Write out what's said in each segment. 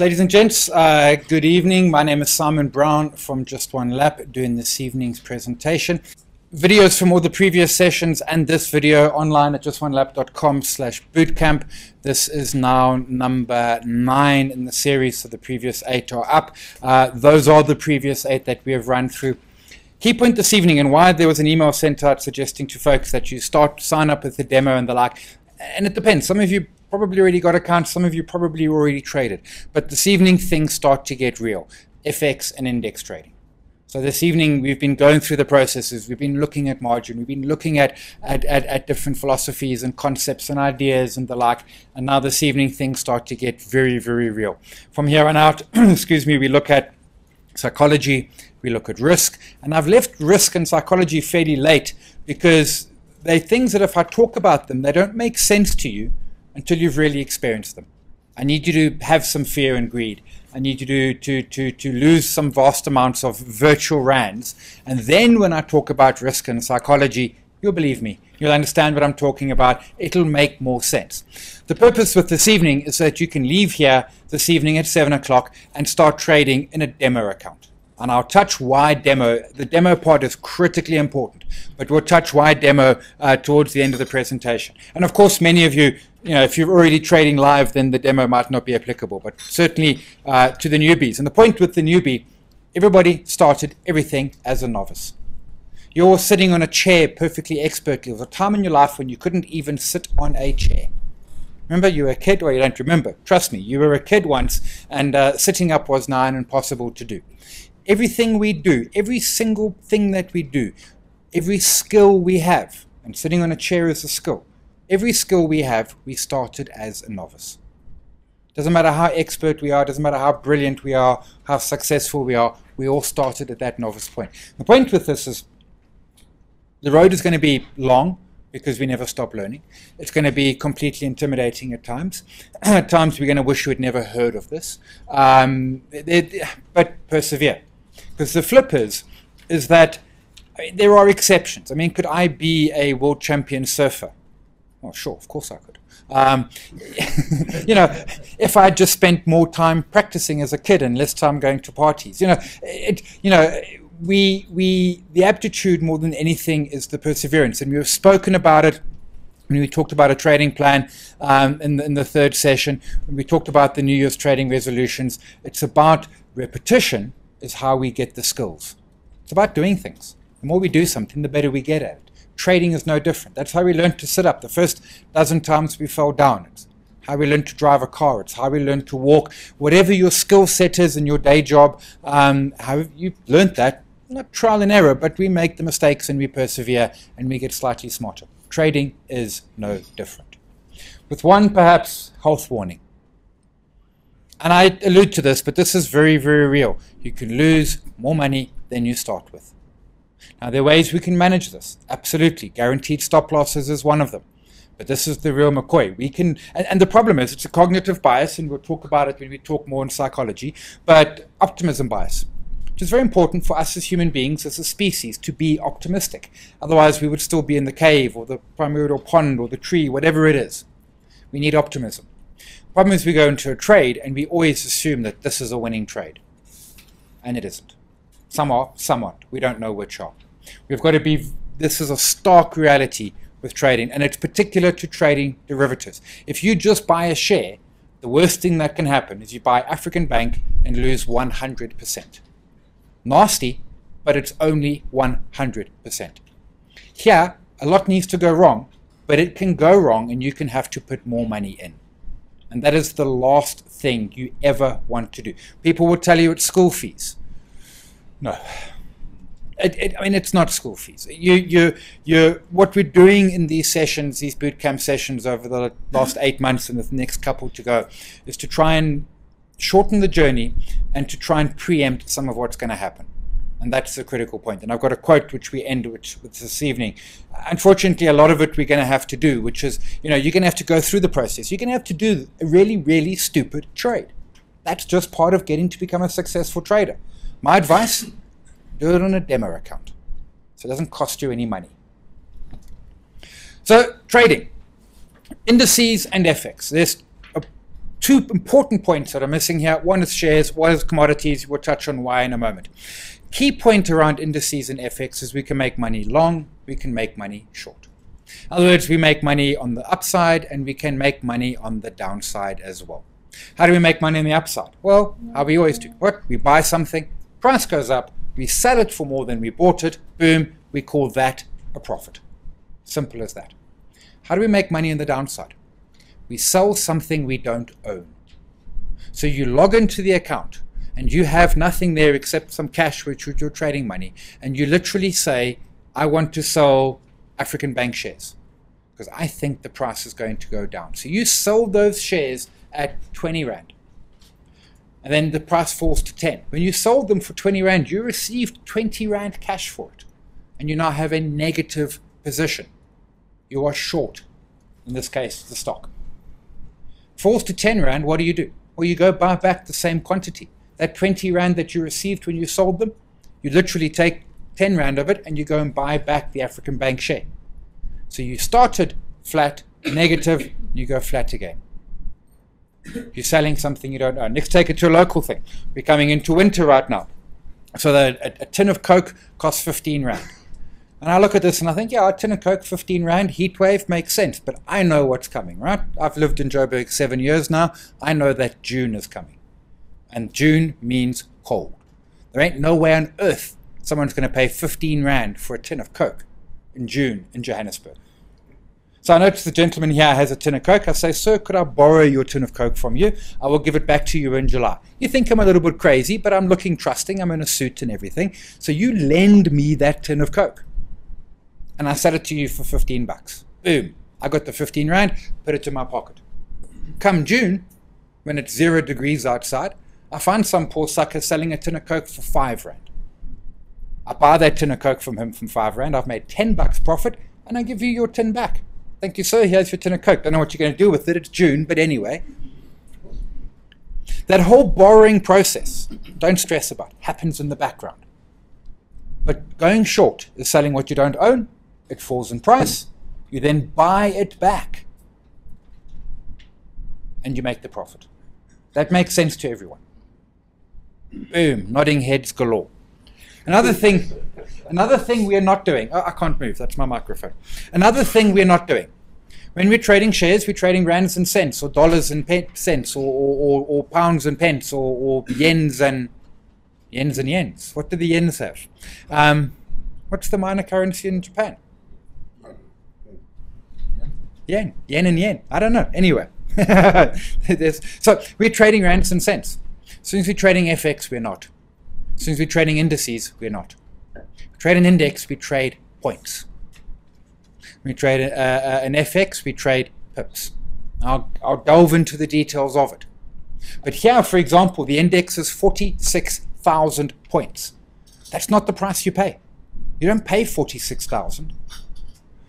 Ladies and gents, good evening. My name is Simon Brown from Just One Lap, doing this evening's presentation. Videos from all the previous sessions and this video online at justonelap.com/bootcamp. This is now number 9 in the series, so the previous 8 are up. Those are the previous 8 that we have run through. Key point this evening and why there was an email sent out suggesting to folks that you sign up with the demo and the like. And it depends. Some of you probably already got accounts, some of you probably already traded. But this evening, things start to get real. FX and index trading. So this evening, we've been going through the processes. We've been looking at margin. We've been looking at different philosophies and concepts and ideas and the like. And now this evening, things start to get very, very real. From here on out, excuse me, we look at psychology. We look at risk. And I've left risk and psychology fairly late because they're things that if I talk about them, they don't make sense to you until you've really experienced them. I need you to have some fear and greed. I need you to lose some vast amounts of virtual rands. And then when I talk about risk and psychology, you'll believe me. You'll understand what I'm talking about. It'll make more sense. The purpose with this evening is that you can leave here this evening at 7 o'clock and start trading in a demo account. And I'll touch why demo. The demo part is critically important, but we'll touch why demo towards the end of the presentation. And of course, many of you, if you're already trading live, then the demo might not be applicable, but certainly to the newbies. And the point with the newbie, everybody started everything as a novice. You're sitting on a chair perfectly expertly. There was a time in your life when you couldn't even sit on a chair. Remember, you were a kid, or you don't remember. Trust me, you were a kid once, and sitting up was nigh impossible to do. Everything we do, every single thing that we do, every skill we have, and sitting on a chair is a skill. Every skill we have, we started as a novice. Doesn't matter how expert we are, doesn't matter how brilliant we are, how successful we are, we all started at that novice point. The point with this is the road is going to be long because we never stop learning. It's going to be completely intimidating at times. At times we're going to wish we'd never heard of this. But persevere. Because the flip is that there are exceptions. I mean, could I be a world champion surfer? Well, sure, of course I could. If I just spent more time practicing as a kid and less time going to parties, the aptitude more than anything is the perseverance. And we've spoken about it when we talked about a trading plan in the third session. When we talked about the New Year's trading resolutions, it's about repetition is how we get the skills. It's about doing things. The more we do something, the better we get at it. Trading is no different. That's how we learned to sit up. The first dozen times we fell down. It's how we learned to drive a car. It's how we learned to walk. Whatever your skill set is in your day job, how you've learned that, not trial and error, but we make the mistakes and we persevere and we get slightly smarter. Trading is no different. With one, perhaps, health warning. And I allude to this, but this is very, very real. You can lose more money than you start with. Now, there are ways we can manage this. Absolutely. Guaranteed stop losses is one of them. But this is the real McCoy. We can, and the problem is it's a cognitive bias, and we'll talk about it when we talk more in psychology, but optimism bias, which is very important for us as human beings, as a species, to be optimistic. Otherwise, we would still be in the cave or the primordial pond or the tree, whatever it is. We need optimism. The problem is we go into a trade, and we always assume that this is a winning trade, and it isn't. Some are, some aren't. We don't know which are. We've got to be, this is a stark reality with trading, and it's particular to trading derivatives. If you just buy a share, the worst thing that can happen is you buy African Bank and lose 100%. Nasty, but it's only 100%. Here, a lot needs to go wrong, but it can go wrong and you can have to put more money in. And that is the last thing you ever want to do. People will tell you it's school fees. No. It's not school fees. What we're doing in these sessions, these boot camp sessions over the last 8 months and the next couple to go, is to try and shorten the journey and to try and preempt some of what's going to happen. And that's the critical point. And I've got a quote which we end with this evening. Unfortunately, a lot of it we're going to have to do, which is, you're going to have to go through the process. You're going to have to do a really, really stupid trade. That's just part of getting to become a successful trader. My advice? Do it on a demo account, so it doesn't cost you any money. So trading, indices and FX. There's a two important points that are missing here. One is shares, one is commodities. We'll touch on why in a moment. Key point around indices and FX is we can make money long, we can make money short. In other words, we make money on the upside and we can make money on the downside as well. How do we make money on the upside? Well, how we always do. What? We buy something, price goes up, we sell it for more than we bought it, boom, we call that a profit. Simple as that. How do we make money on the downside? We sell something we don't own. So you log into the account and you have nothing there except some cash, which is your trading money, and you literally say, I want to sell African Bank shares because I think the price is going to go down. So you sell those shares at 20 Rand and then the price falls to 10. When you sold them for 20 Rand, you received 20 Rand cash for it, and you now have a negative position. You are short, in this case, the stock. Falls to 10 Rand, what do? Well, you go buy back the same quantity. That 20 Rand that you received when you sold them, you literally take 10 Rand of it and you go and buy back the African Bank share. So you started flat, negative, and you go flat again. You're selling something you don't own. Let's take it to a local thing. We're coming into winter right now. So a tin of Coke costs 15 Rand. And I look at this and I think, yeah, a tin of Coke, 15 Rand, heat wave, makes sense. But I know what's coming, right? I've lived in Joburg 7 years now. I know that June is coming. And June means cold. There ain't no way on earth someone's going to pay 15 Rand for a tin of Coke in June in Johannesburg. So I notice the gentleman here has a tin of Coke. I say, sir, could I borrow your tin of Coke from you? I will give it back to you in July. You think I'm a little bit crazy, but I'm looking trusting. I'm in a suit and everything. So you lend me that tin of Coke. And I sell it to you for 15 bucks. Boom. I got the 15 Rand, put it to my pocket. Come June, when it's 0 degrees outside, I find some poor sucker selling a tin of Coke for 5 Rand. I buy that tin of Coke from him for 5 Rand. I've made 10 bucks profit, and I give you your tin back. Thank you, sir. Here's your tin of Coke. Don't know what you're going to do with it. It's June, but anyway. That whole borrowing process, don't stress about it, happens in the background. But going short is selling what you don't own. It falls in price. You then buy it back, and you make the profit. That makes sense to everyone. Boom, nodding heads galore. Another thing we are not doing. Oh, I can't move. That's my microphone. Another thing we're not doing. When we're trading shares, we're trading rands and cents, or dollars and cents, or pounds and pence, or yens and yens and yens. What do the yens have? What's the minor currency in Japan? Yen. Yen and yen. I don't know. Anyway. So we're trading rands and cents. Since we're trading FX, we're not. Since we're trading indices, we're not. We trade an index, we trade points. We trade an FX, we trade pips. I'll delve into the details of it. But here, for example, the index is 46,000 points. That's not the price you pay. You don't pay 46,000.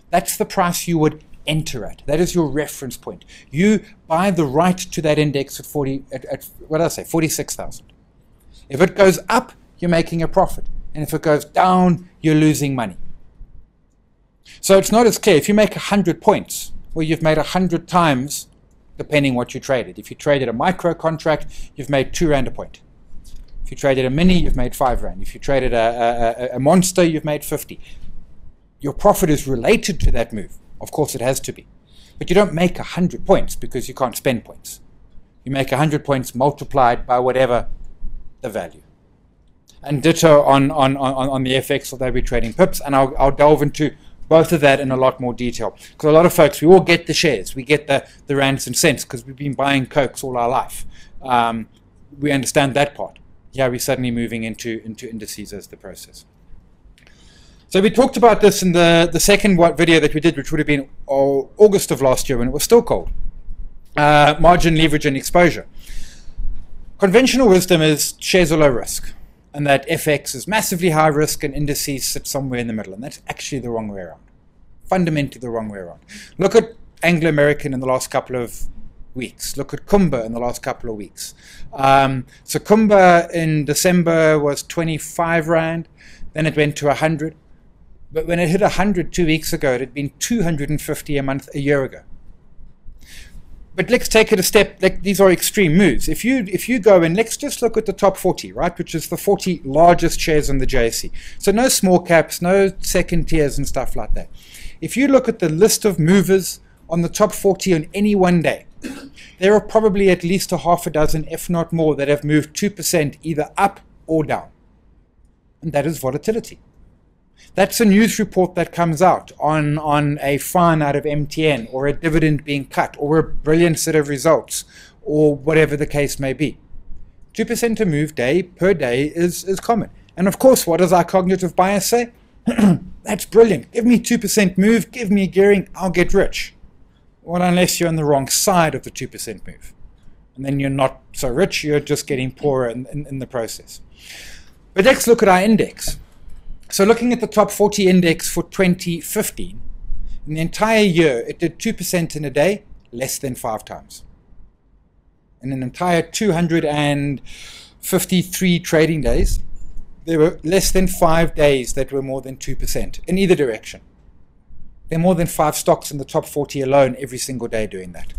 That's the price you would enter at. That is your reference point. You buy the right to that index at 46,000. If it goes up, you're making a profit, and if it goes down, you're losing money. So it's not as clear. If you make 100 points, well, you've made 100 times, depending what you traded. If you traded a micro contract, you've made 2 rand a point. If you traded a mini, you've made 5 rand. If you traded a monster, you've made 50. Your profit is related to that move. Of course it has to be. But you don't make 100 points because you can't spend points. You make 100 points multiplied by whatever the value. And ditto on the FX, although we're trading pips. And I'll delve into both of that in a lot more detail. Because a lot of folks, we all get the shares. We get the rands and cents because we've been buying Cokes all our life. We understand that part. Yeah, we're suddenly moving into indices as the process. So we talked about this in the second video that we did, which would have been August of last year when it was still cold. Margin, leverage, and exposure. Conventional wisdom is shares are low risk, and that FX is massively high risk and indices sit somewhere in the middle, and that's actually the wrong way around. Fundamentally the wrong way around. Look at Anglo-American in the last couple of weeks. Look at Kumba in the last couple of weeks. So Kumba in December was 25 Rand, then it went to 100. But when it hit 100 2 weeks ago, it had been 250 a year ago. But let's take it a step. Like, these are extreme moves. If you go and let's just look at the top 40, right, which is the 40 largest shares in the JSE. So no small caps, no second tiers and stuff like that. If you look at the list of movers on the top 40 on any one day, there are probably at least a half a dozen, if not more, that have moved 2% either up or down. And that is volatility. That's a news report that comes out on a fine out of MTN, or a dividend being cut, or a brilliant set of results, or whatever the case may be. 2% a move day per day is common. And of course, what does our cognitive bias say? That's brilliant. Give me 2% move, give me gearing, I'll get rich. Well, unless you're on the wrong side of the 2% move. And then you're not so rich, you're just getting poorer in the process. But let's look at our index. So looking at the top 40 index for 2015, in the entire year, it did 2% in a day, less than 5 times. In an entire 253 trading days, there were less than 5 days that were more than 2% in either direction. There are more than 5 stocks in the top 40 alone every single day doing that.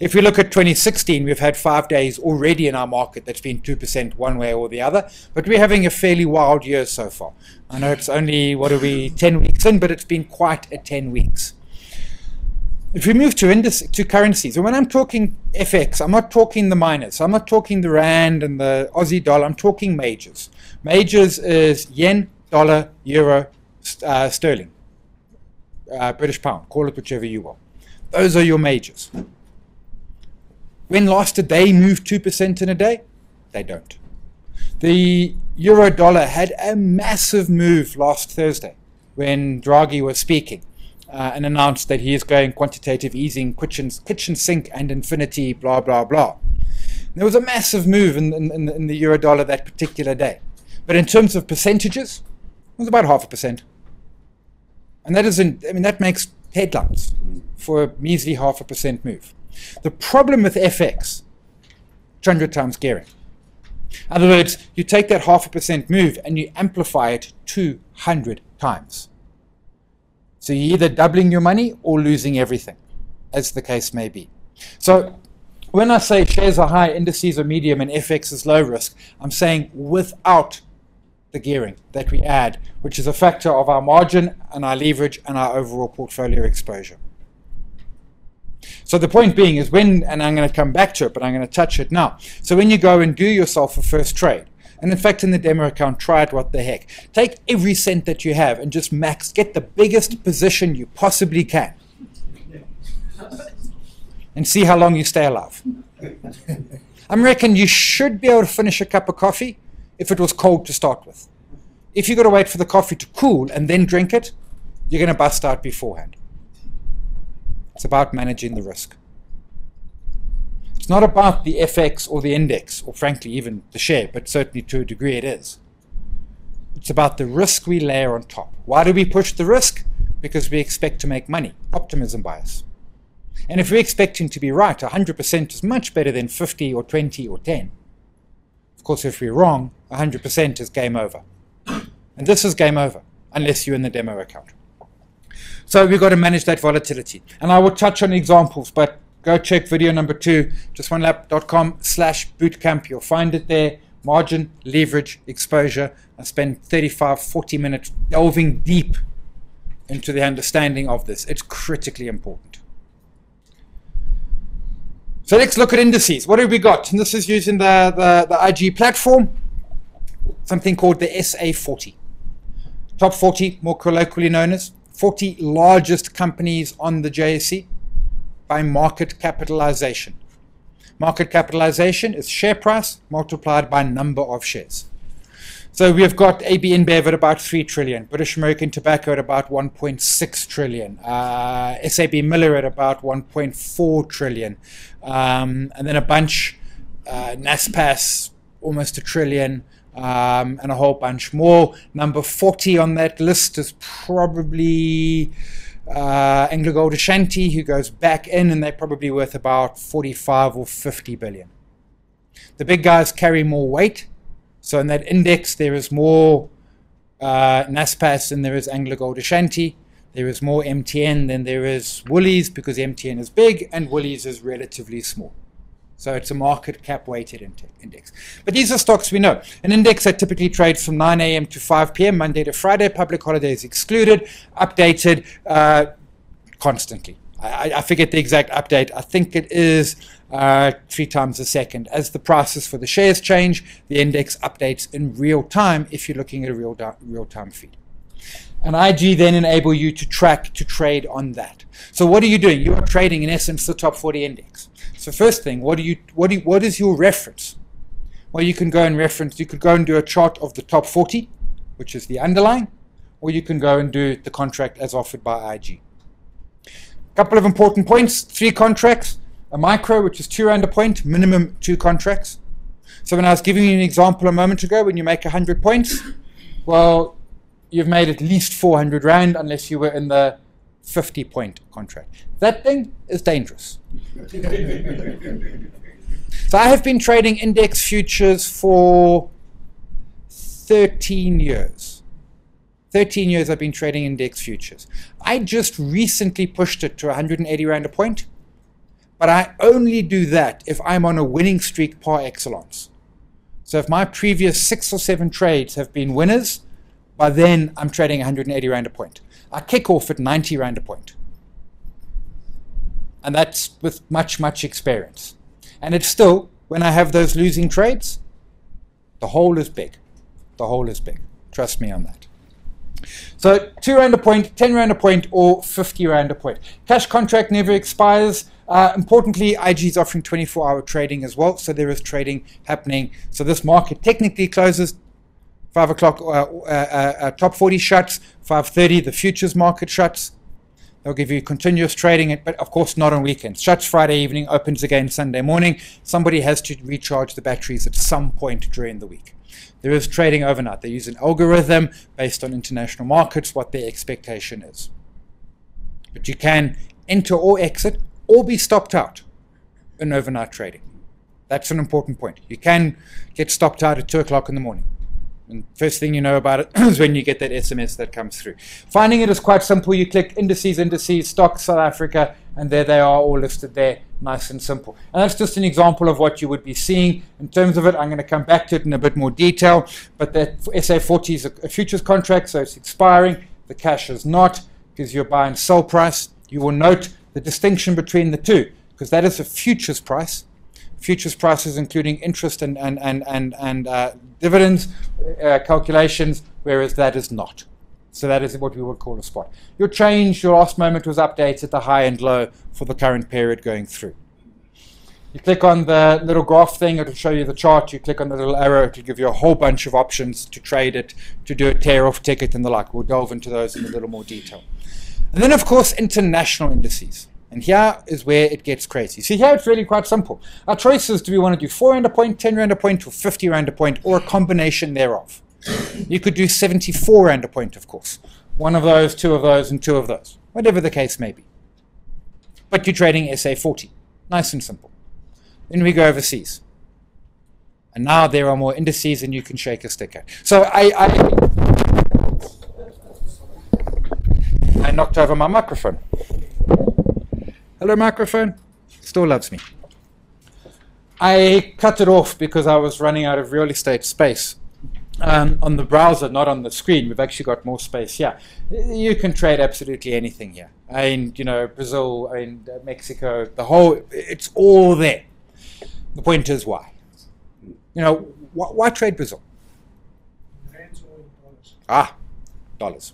If we look at 2016, we've had 5 days already in our market that's been 2% one way or the other, but we're having a fairly wild year so far. I know it's only, what are we, 10 weeks in, but it's been quite a 10 weeks. If we move to currencies, and when I'm talking FX, I'm not talking the minors, I'm not talking the rand and the Aussie dollar, I'm talking majors. Majors is yen, dollar, euro, sterling, British pound, call it whichever you want. Those are your majors. When last did they move 2% in a day? They don't. The euro dollar had a massive move last Thursday when Draghi was speaking and announced that he is going quantitative easing, kitchen sink and infinity, blah, blah, blah. And there was a massive move in the euro dollar that particular day. But in terms of percentages, it was about 0.5%. And that isn't, I mean, that makes headlines for a measly 0.5% move. The problem with FX, 200 times gearing. In other words, you take that 0.5% move and you amplify it 200 times. So you're either doubling your money or losing everything, as the case may be. So when I say shares are high, indices are medium, and FX is low risk, I'm saying without the gearing that we add, which is a factor of our margin and our leverage and our overall portfolio exposure. So the point being is when, and I'm going to come back to it, but I'm going to touch it now. So when you go and do yourself a first trade, and in fact in the demo account, try it, what the heck. Take every cent that you have and just max, get the biggest position you possibly can. And see how long you stay alive. I reckon you should be able to finish a cup of coffee if it was cold to start with. If you've got to wait for the coffee to cool and then drink it, you're going to bust out beforehand. It's about managing the risk. It's not about the FX or the index, or frankly even the share, but certainly to a degree it is. It's about the risk we layer on top. Why do we push the risk? Because we expect to make money. Optimism bias. And if we're expecting to be right, 100% is much better than 50 or 20 or 10. Of course, if we're wrong, 100% is game over. And this is game over, unless you're in the demo account. So we've got to manage that volatility. And I will touch on examples, but go check video number 2, justonelap.com/bootcamp. You'll find it there. Margin, leverage, exposure. I spend 35, 40 minutes delving deep into the understanding of this. It's critically important. So let's look at indices. What have we got? And this is using the IG platform, something called the SA40. Top 40, more colloquially known as. 40 largest companies on the JSE by market capitalization. Market capitalization is share price multiplied by number of shares. So we've got AB InBev at about 3 trillion, British American Tobacco at about 1.6 trillion, SAB Miller at about 1.4 trillion, and then a bunch, Naspers almost 1 trillion, and a whole bunch more. Number 40 on that list is probably AngloGold Ashanti, who goes back in, and they're probably worth about 45 or 50 billion. The big guys carry more weight, so in that index there is more Naspers than there is AngloGold Ashanti. There is more MTN than there is Woolies because MTN is big and Woolies is relatively small. So it's a market cap weighted index. But these are stocks we know. An index that typically trades from 9 a.m. to 5 p.m., Monday to Friday, public holidays excluded, updated constantly. I forget the exact update. I think it is 3 times a second. As the prices for the shares change, the index updates in real time if you're looking at a real-time feed. And IG then enable you to track, to trade on that. So what are you doing? You are trading, in essence, the top 40 index. So first thing, what is your reference? Well, you can go and reference, you could go and do a chart of the top 40, which is the underlying, or you can go and do the contract as offered by IG. A couple of important points, 3 contracts, a micro, which is £2 a point, minimum 2 contracts. So when I was giving you an example a moment ago, when you make 100 points, well, you've made at least 400 rand unless you were in the 50-point contract. That thing is dangerous. So I have been trading index futures for 13 years. 13 years I've been trading index futures. I just recently pushed it to 180 rand a point, but I only do that if I'm on a winning streak par excellence. So if my previous 6 or 7 trades have been winners, by then I'm trading 180 rand a point. I kick off at 90 rand a point. And that's with much, much experience. And it's still, when I have those losing trades, the hole is big. The hole is big. Trust me on that. So 2 rand a point, 10 rand a point, or 50 rand a point. Cash contract never expires. Importantly, IG is offering 24-hour trading as well, so there is trading happening. So this market technically closes 5 o'clock, top 40 shuts, 5:30, the futures market shuts. They'll give you continuous trading, but of course not on weekends. Shuts Friday evening, opens again Sunday morning. Somebody has to recharge the batteries at some point during the week. There is trading overnight. They use an algorithm based on international markets, what their expectation is. But you can enter or exit or be stopped out in overnight trading. That's an important point. You can get stopped out at 2 o'clock in the morning. And first thing you know about it is when you get that SMS that comes through. Finding it is quite simple. You click indices, indices, stocks, South Africa, and there they are all listed there, nice and simple. And that's just an example of what you would be seeing. In terms of it, I'm going to come back to it in a bit more detail. But that SA40 is a futures contract, so it's expiring. The cash is not, because you're buying sell price. You will note the distinction between the two, because that is a futures price. Futures prices including interest and dividends calculations, whereas that is not. So that is what we would call a spot. Your change, your last moment was updated at the high and low for the current period going through. You click on the little graph thing, it'll show you the chart. You click on the little arrow, it'll give you a whole bunch of options to trade it, to do a tear-off ticket and the like. We'll delve into those in a little more detail. And then, of course, international indices. And here is where it gets crazy. See, here it's really quite simple. Our choice is, do we want to do 4 rand a point, 10 rand a point, or 50 rand a point, or a combination thereof? You could do 74 rand a point, of course. One of those, two of those, and two of those. Whatever the case may be. But you're trading SA40. Nice and simple. Then we go overseas. And now there are more indices, and you can shake a stick at. So I knocked over my microphone. Hello, microphone. Still loves me. I cut it off because I was running out of real estate space on the browser, not on the screen. We've actually got more space here. You can trade absolutely anything here. You know, Brazil, Mexico, the whole, it's all there. The point is why. You know, why trade Brazil? Rands or dollars? Ah, dollars.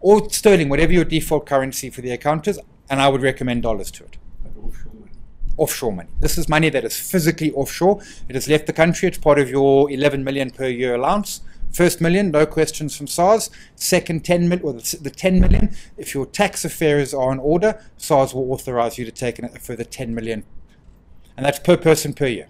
Or sterling, whatever your default currency for the account is. And I would recommend dollars to it. But offshore money. Offshore money. This is money that is physically offshore. It has left the country. It's part of your 11 million per year allowance. First million, no questions from SARS. Second 10 million, or the 10 million, if your tax affairs are in order, SARS will authorize you to take a further 10 million. And that's per person per year.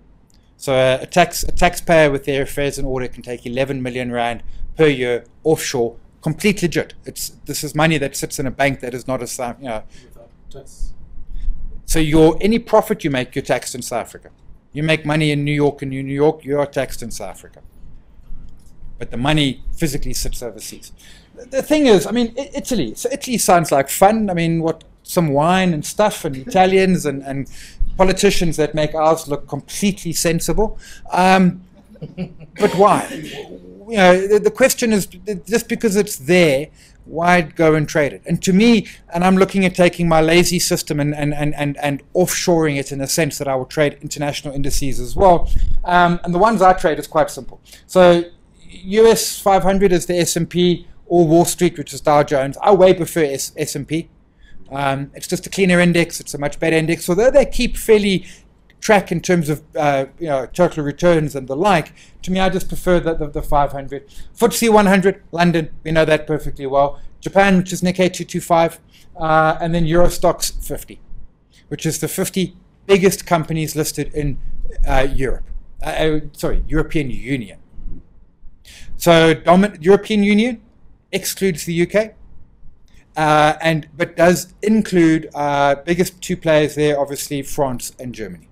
So a taxpayer with their affairs in order can take 11 million rand per year offshore. Complete legit. This is money that sits in a bank that is not a, you know, so any profit you make, you're taxed in South Africa. You make money in New York, you are taxed in South Africa. but the money physically sits overseas. The thing is, I mean, Italy. So Italy sounds like fun. I mean, what, some wine and stuff, and Italians and politicians that make ours look completely sensible. But why? You know, the question is, just because it's there, why go and trade it? And to me, and I'm looking at taking my lazy system and offshoring it in a sense that I will trade international indices as well. And the ones I trade is quite simple. So US 500 is the S&P, or Wall Street, which is Dow Jones. I way prefer S&P. It's just a cleaner index. It's a much better index. Although they keep fairly track in terms of you know, total returns and the like, to me, I just prefer the 500. FTSE 100, London, we know that perfectly well. Japan, which is Nikkei 225, and then Eurostoxx 50, which is the 50 biggest companies listed in Europe. Sorry, European Union. So European Union excludes the UK. But does include biggest two players there, obviously France and Germany.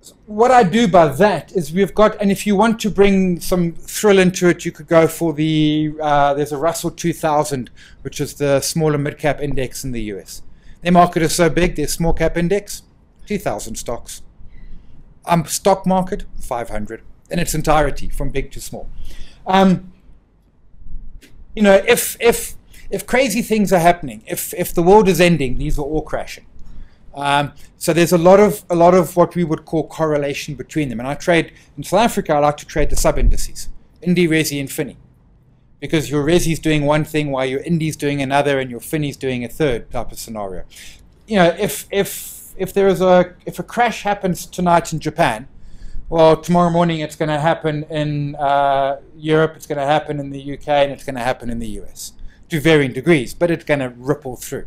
So what I do by that is we've got, and if you want to bring some thrill into it, you could go for the there's a Russell 2000, which is the smaller mid-cap index in the US. Their market is so big, their small-cap index, 2,000 stocks. Stock market, 500 in its entirety, from big to small. You know, if crazy things are happening, if the world is ending, these are all crashing. So there's a lot of what we would call correlation between them. And I trade in South Africa. I like to trade the sub indices, Indy, Resi, and Fini, because your Resi is doing one thing while your Indy is doing another, and your Fini is doing a third type of scenario. You know, if there is a crash happens tonight in Japan, well, tomorrow morning it's going to happen in Europe, it's going to happen in the UK, and it's going to happen in the US to varying degrees, but it's going to ripple through.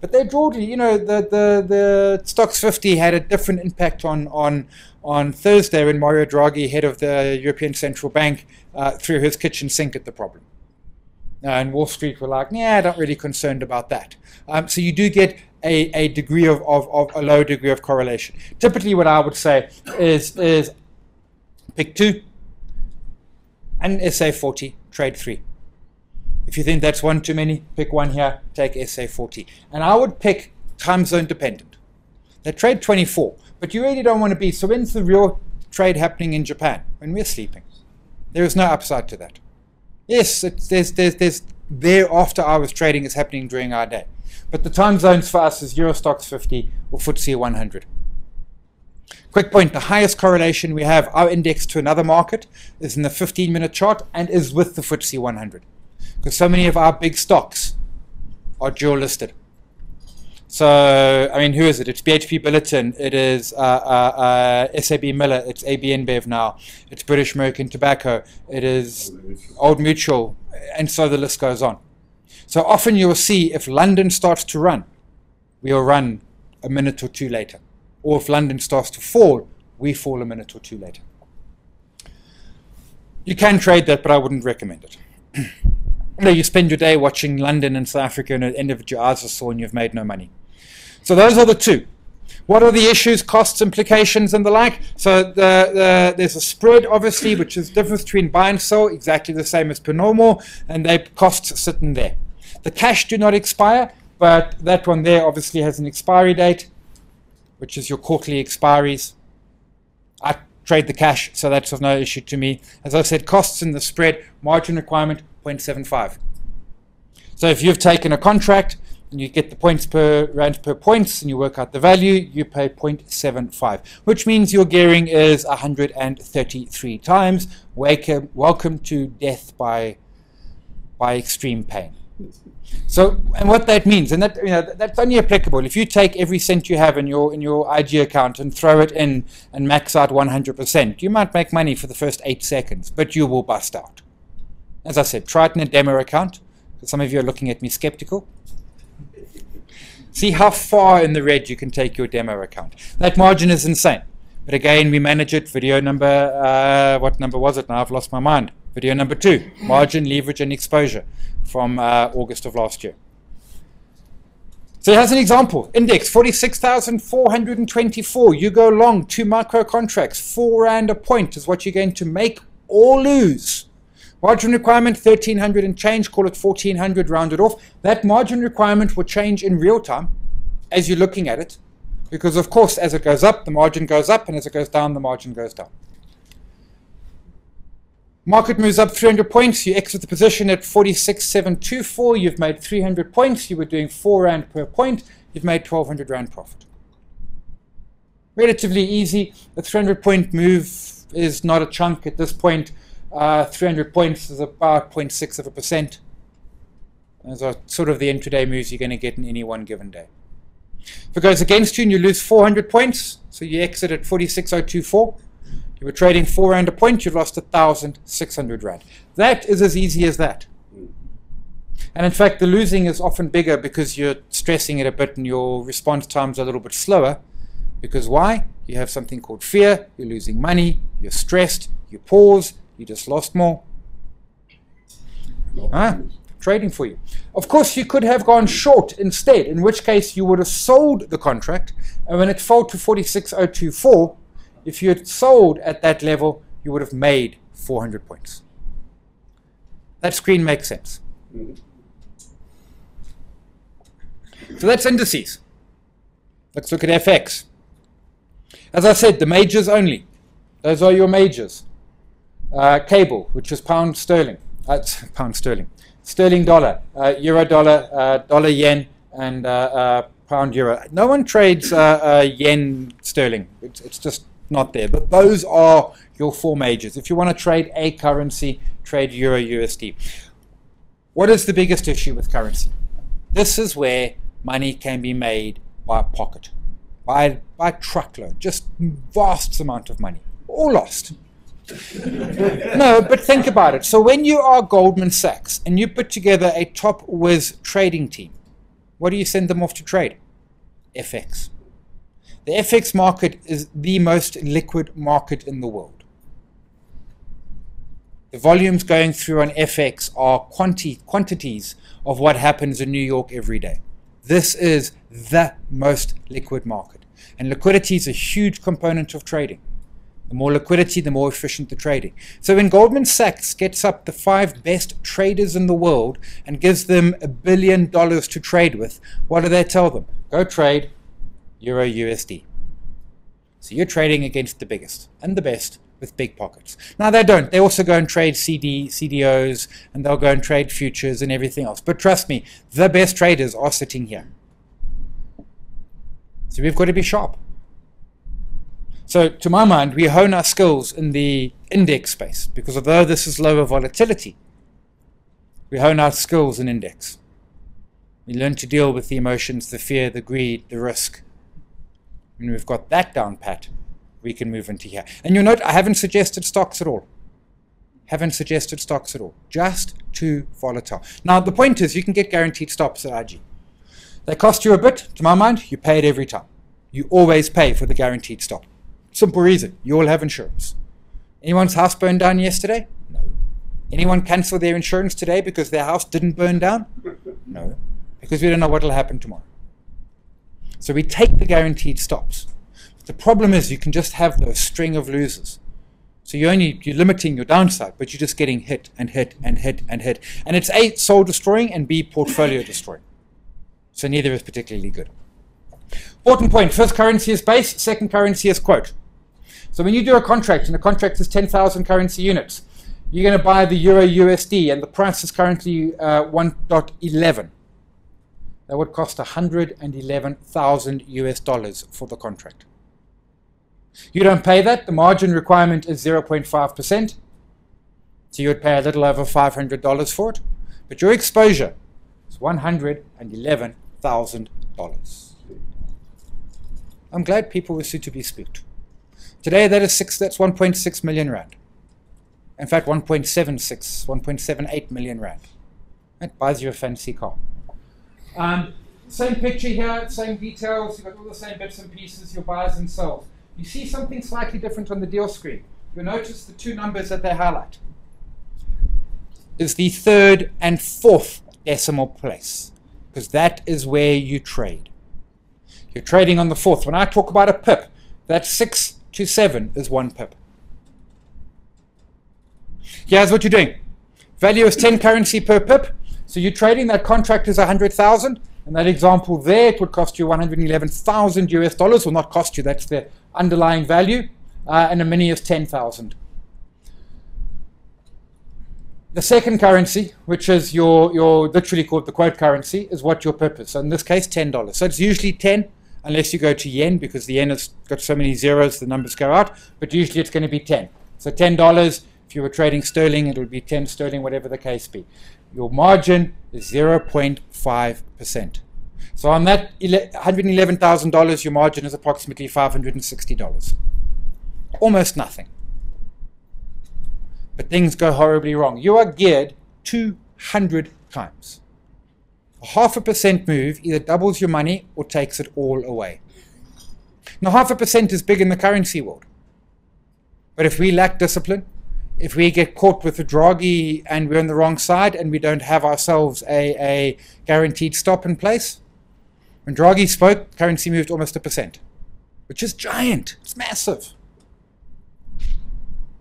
But they broadly, you know, the Stocks 50 had a different impact on Thursday when Mario Draghi, head of the European Central Bank, threw his kitchen sink at the problem. And Wall Street were like, nah, not really concerned about that. So you do get a degree of a low degree of correlation. Typically what I would say is pick two and SA40, trade three. If you think that's one too many, pick one here, take SA40. And I would pick time zone dependent. They trade 24, but you really don't want to be, so when's the real trade happening in Japan? When we're sleeping. There is no upside to that. Yes, there's after hours trading is happening during our day. But the time zones for us is Eurostoxx 50 or FTSE 100. Quick point, the highest correlation we have, our index to another market, is in the 15-minute chart and is with the FTSE 100. Because so many of our big stocks are dual listed. So, I mean, who is it? It's BHP Billiton, it is SAB Miller, it's AB InBev now, it's British American Tobacco, it is Old Mutual, and so the list goes on. So often you will see if London starts to run, we will run a minute or two later. Or if London starts to fall, we fall a minute or two later. You can trade that, but I wouldn't recommend it. You know, you spend your day watching London and South Africa and at the end of your eyes are sore and you've made no money. So those are the two. What are the issues, costs, implications, and the like? So there's a spread, obviously, which is the difference between buy and sell, exactly the same as per normal, and they costs sitting there. The cash do not expire, but that one there obviously has an expiry date, which is your quarterly expiries. I trade the cash, so that's of no issue to me. As I said, costs in the spread, margin requirement, 0.75. So if you've taken a contract, and you get the points per rand per points, and you work out the value, you pay 0.75, which means your gearing is 133 times. Welcome to death by extreme pain. So, and what that means, and that, you know, that's only applicable if you take every cent you have in your IG account and throw it in and max out 100%. You might make money for the first 8 seconds, but you will bust out. As I said, try it in a demo account. Some of you are looking at me skeptical. See how far in the red you can take your demo account. That margin is insane. But again, we manage it. Video number, what number was it now? I've lost my mind. Video number 2, margin, leverage, and exposure from August of last year. So here's an example. Index, 46,424. You go long, 2 micro contracts, 4 rand a point is what you're going to make or lose. Margin requirement 1300 and change, call it 1400 rounded off. That margin requirement will change in real time as you're looking at it, because of course as it goes up the margin goes up, and as it goes down the margin goes down. Market moves up 300 points, you exit the position at 46,724, you've made 300 points, you were doing R4 per point, you've made 1,200 rand profit. Relatively easy. A 300 point move is not a chunk at this point. 300 points is about 0.6%. Those are sort of the intraday moves you're going to get in any one given day. If it goes against you and you lose 400 points, so you exit at 46,024. You were trading R4 a point, you've lost 1,600 rand. That is as easy as that. And in fact, the losing is often bigger because you're stressing it a bit and your response times are a little bit slower. Because why? You have something called fear, you're losing money, you're stressed, you pause, you just lost more. Trading for you. Of course, you could have gone short instead, in which case you would have sold the contract, and when it fell to 46,024, if you had sold at that level, you would have made 400 points. That screen makes sense. So that's indices. Let's look at FX. As I said, the majors only. Those are your majors. Cable, which is pound sterling. Sterling dollar, euro dollar, dollar yen, and pound euro. No one trades yen sterling. It's just not there, but those are your four majors. If you want to trade a currency, trade euro USD. What is the biggest issue with currency? This is where money can be made by pocket, by truckload, just vast amount of money, all lost. No, but think about it. So when you are Goldman Sachs and you put together a top whiz trading team, what do you send them off to trade? FX. The FX market is the most liquid market in the world. The volumes going through on FX are quantities of what happens in New York every day. This is the most liquid market. And liquidity is a huge component of trading. The more liquidity, the more efficient the trading. So when Goldman Sachs gets up the 5 best traders in the world and gives them $1 billion to trade with, what do they tell them? Go trade Euro USD. So you're trading against the biggest and the best with big pockets. Now they don't. They also go and trade CDOs, and they'll go and trade futures and everything else. But trust me, the best traders are sitting here. So we've got to be sharp. So to my mind, we hone our skills in the index space, because although this is lower volatility, we hone our skills in index. We learn to deal with the emotions, the fear, the greed, the risk. When we've got that down pat, we can move into here. And you'll note I haven't suggested stocks at all. Just too volatile. Now the point is you can get guaranteed stops at IG. They cost you a bit. To my mind, you pay it every time. You always pay for the guaranteed stop. Simple reason. You all have insurance. Anyone's house burned down yesterday? No. Anyone cancel their insurance today because their house didn't burn down? No. Because we don't know what will happen tomorrow. So we take the guaranteed stops. But the problem is you can just have those string of losers. So you're limiting your downside, but you're just getting hit and hit and hit and hit. And it's A, soul destroying, and B, portfolio destroying. So neither is particularly good. Important point. First currency is base, second currency is quote. So when you do a contract, and the contract is 10,000 currency units, you're going to buy the Euro USD, and the price is currently 1.11. That would cost $111,000 for the contract. You don't pay that. The margin requirement is 0.5%. So you would pay a little over $500 for it. But your exposure is $111,000. I'm glad people were sued to be spooked. Today that is that's 1.6 million rand. In fact, 1.78 million rand. That buys you a fancy car. Same picture here, same details, you've got all the same bits and pieces, your buyers and sells. You see something slightly different on the deal screen. You'll notice the two numbers that they highlight is the third and fourth decimal place, because that is where you trade. You're trading on the fourth. When I talk about a pip, that 6 to 7 is 1 pip. Here's what you're doing. Value is 10 currency per pip. So you're trading that contract is 100,000. In that example there, it would cost you $111,000 US. Will not cost you, that's the underlying value. And a mini is 10,000. The second currency, which is your literally called the quote currency, is what your pip is. So in this case, $10. So it's usually 10, unless you go to yen, because the yen has got so many zeros, the numbers go out. But usually it's going to be 10. So $10. If you were trading sterling, it would be 10 sterling, whatever the case be. Your margin is 0.5%. So on that $111,000, your margin is approximately $560. Almost nothing. But things go horribly wrong. You are geared 200 times. A 0.5% move either doubles your money or takes it all away. Now 0.5% is big in the currency world. But if we lack discipline, if we get caught with the Draghi and we're on the wrong side and we don't have ourselves a guaranteed stop in place, when Draghi spoke, currency moved almost 1%, which is giant. It's massive.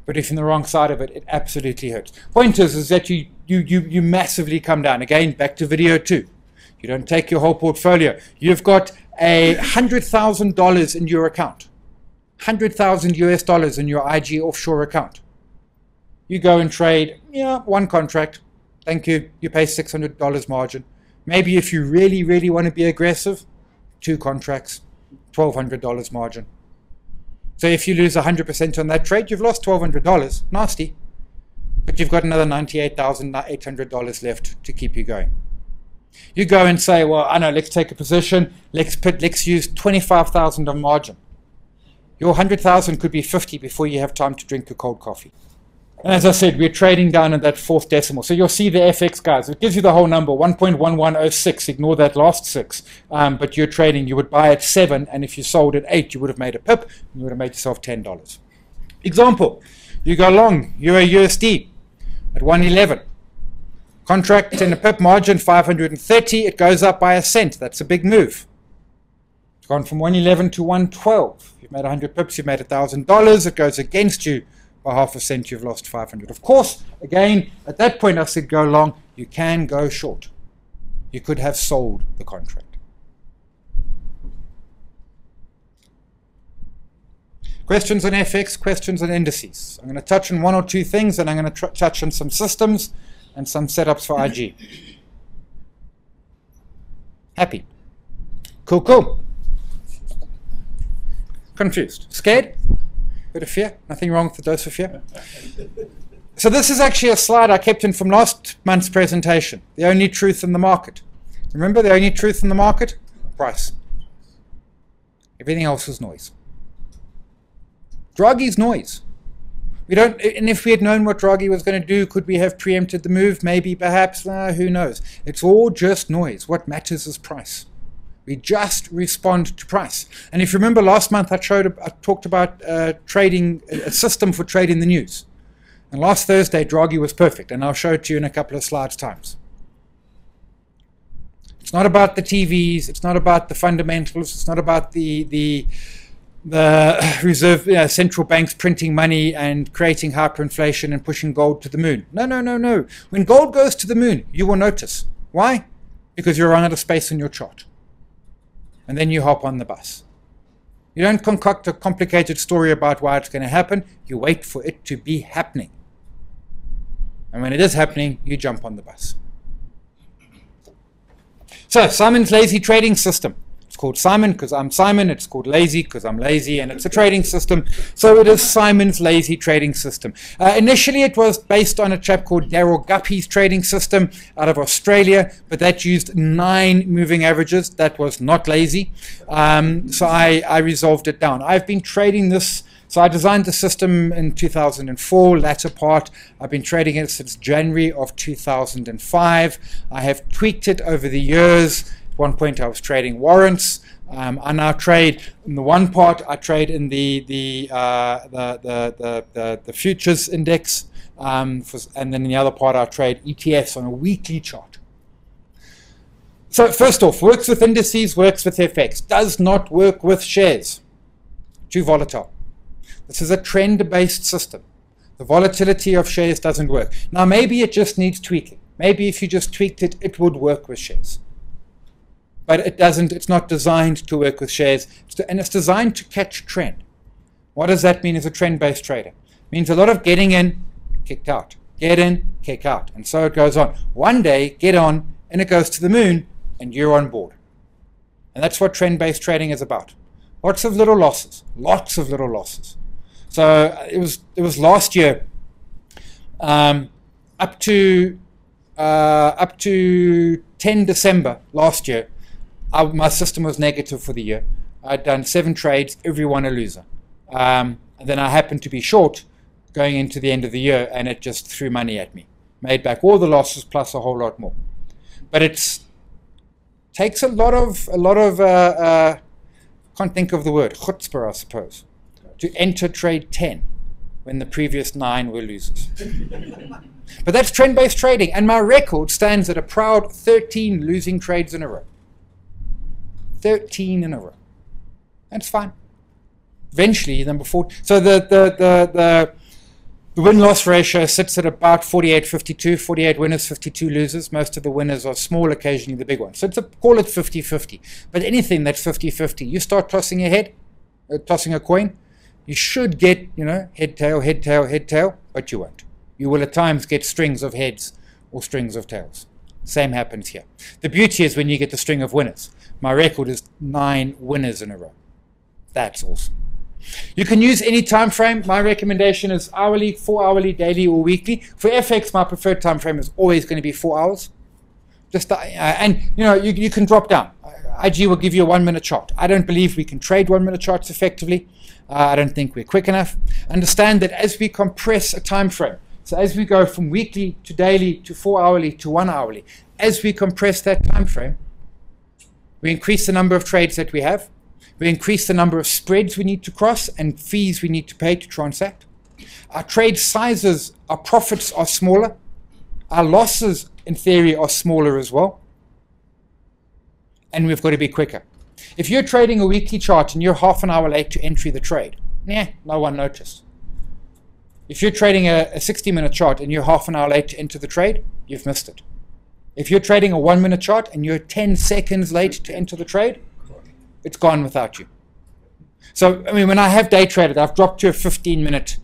But if you're on the wrong side of it, it absolutely hurts. Point is that you massively come down. Again, back to video 2. You don't take your whole portfolio. You've got $100,000 in your account, $100,000 US in your IG offshore account. You go and trade, yeah, one contract. Thank you. You pay $600 margin. Maybe if you really, really want to be aggressive, 2 contracts, $1,200 margin. So if you lose 100% on that trade, you've lost $1,200. Nasty. But you've got another $98,800 left to keep you going. You go and say, well, I know, let's take a position. Let's use $25,000 on margin. Your $100,000 could be $50 before you have time to drink a cold coffee. And as I said, we're trading down at that 4th decimal. So you'll see the FX, guys. It gives you the whole number, 1.1106. Ignore that last 6. But you're trading. You would buy at 7, and if you sold at 8, you would have made a pip, and you would have made yourself $10. Example, you go long, Euro USD at 111. Contract and a pip, margin 530. It goes up by $0.01. That's a big move. It's gone from 111 to 112. You've made 100 pips. You've made $1,000. It goes against you. By $0.50, you've lost 500. Of course, again, at that point, I said go long. You can go short. You could have sold the contract. Questions on FX, questions on indices. I'm going to touch on one or two things, and I'm going to touch on some systems and some setups for IG. Happy? Cool, cool. Confused? Scared? Bit of fear, nothing wrong with the dose of fear. So this is actually a slide I kept in from last month's presentation. The only truth in the market. Remember the only truth in the market? Price. Everything else is noise. Draghi's noise. We don't, and if we had known what Draghi was going to do, could we have preempted the move? Maybe, perhaps, who knows? It's all just noise. What matters is price. We just respond to price. And if you remember last month, I talked about trading, a system for trading the news. And last Thursday, Draghi was perfect. And I'll show it to you in a couple of slides times. It's not about the TVs. It's not about the fundamentals. It's not about the reserve, central banks printing money and creating hyperinflation and pushing gold to the moon. No, no, no, no. When gold goes to the moon, you will notice. Why? Because you're running out of space in your chart. And then you hop on the bus. You don't concoct a complicated story about why it's going to happen. You wait for it to be happening. And when it is happening, you jump on the bus. So Simon's Lazy Trading System. It's called Simon because I'm Simon. It's called Lazy because I'm lazy. And it's a trading system. So it is Simon's Lazy Trading System. Initially, it was based on a chap called Daryl Guppy's trading system out of Australia. But that used 9 moving averages. That was not lazy. So I resolved it down. I've been trading this. So I designed the system in 2004, latter part. I've been trading it since January of 2005. I have tweaked it over the years. At one point I was trading warrants. I now trade in the one part. I trade in the futures index, and then in the other part I trade ETFs on a weekly chart. So first off, works with indices, works with FX, does not work with shares. Too volatile. This is a trend-based system. The volatility of shares doesn't work. Now, maybe it just needs tweaking. Maybe if you just tweaked it, it would work with shares. But it doesn't. It's not designed to work with shares. And it's designed to catch trend. What does that mean as a trend-based trader? It means a lot of getting in, kicked out. Get in, kick out. And so it goes on. One day, get on, and it goes to the moon, and you're on board. And that's what trend-based trading is about. Lots of little losses. Lots of little losses. So it was last year, up to 10 December last year, my system was negative for the year. I'd done 7 trades, every one a loser. And then I happened to be short going into the end of the year, and it just threw money at me. Made back all the losses plus a whole lot more. But it takes a lot of can't think of the word, chutzpah, I suppose, to enter trade 10 when the previous 9 were losers. But that's trend-based trading, and my record stands at a proud 13 losing trades in a row. 13 in a row. That's fine. Eventually, number 4. So the win-loss ratio sits at about 48-52. 48 winners, 52 losers. Most of the winners are small, occasionally the big ones. So it's call it 50-50. But anything that's 50-50, you start tossing your head, tossing a coin, you should get, you know, head, tail, head, tail, head, tail, but you won't. You will at times get strings of heads or strings of tails. Same happens here. The beauty is when you get the string of winners. My record is 9 winners in a row. That's awesome. You can use any time frame. My recommendation is hourly, 4-hourly, daily, or weekly. For FX, my preferred time frame is always going to be 4 hours. Just and you know, you can drop down. IG will give you a 1-minute chart. I don't believe we can trade 1-minute charts effectively. I don't think we're quick enough. Understand that as we compress a time frame, so as we go from weekly to daily to 4-hourly to 1-hourly, as we compress that time frame, we increase the number of trades that we have. We increase the number of spreads we need to cross and fees we need to pay to transact. Our trade sizes, our profits are smaller. Our losses, in theory, are smaller as well. And we've got to be quicker. If you're trading a weekly chart and you're half an hour late to entry the trade, no one noticed. If you're trading a 60-minute chart and you're half an hour late to enter the trade, you've missed it. If you're trading a 1-minute chart and you're 10 seconds late to enter the trade, it's gone without you. So, I mean, when I have day traded, I've dropped to a 15-minute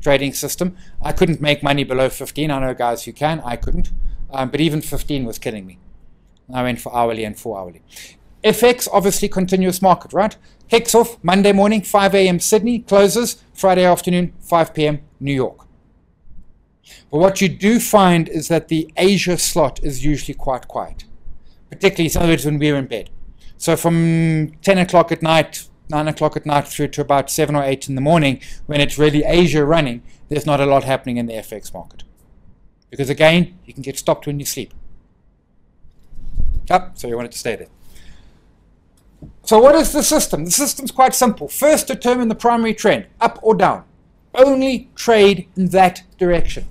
trading system. I couldn't make money below 15. I know guys who can. I couldn't. But even 15 was killing me. I went for hourly and 4-hourly. FX, obviously, continuous market, right? Kicks off Monday morning, 5 a.m. Sydney. Closes Friday afternoon, 5 p.m. New York. But what you do find is that the Asia slot is usually quite quiet, particularly, in other words, when we're in bed. So from 10 o'clock at night, 9 o'clock at night through to about 7 or 8 in the morning, when it's really Asia running, there's not a lot happening in the FX market. Because again, you can get stopped when you sleep. So you want it to stay there. So what is the system? The system's quite simple. First, determine the primary trend, up or down. Only trade in that direction.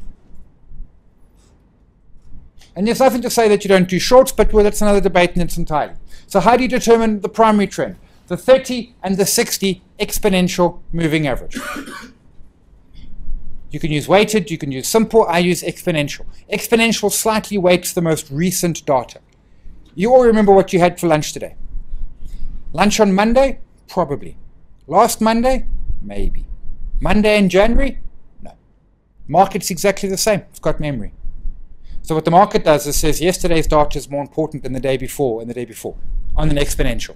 And there's nothing to say that you don't do shorts, but well, that's another debate in its entirety. So how do you determine the primary trend? The 30 and the 60 exponential moving average. You can use weighted, you can use simple, I use exponential. Exponential slightly weights the most recent data. You all remember what you had for lunch today. Lunch on Monday? Probably. Last Monday? Maybe. Monday in January? No. Market's exactly the same. It's got memory. So what the market does is says yesterday's data is more important than the day before and the day before on an exponential.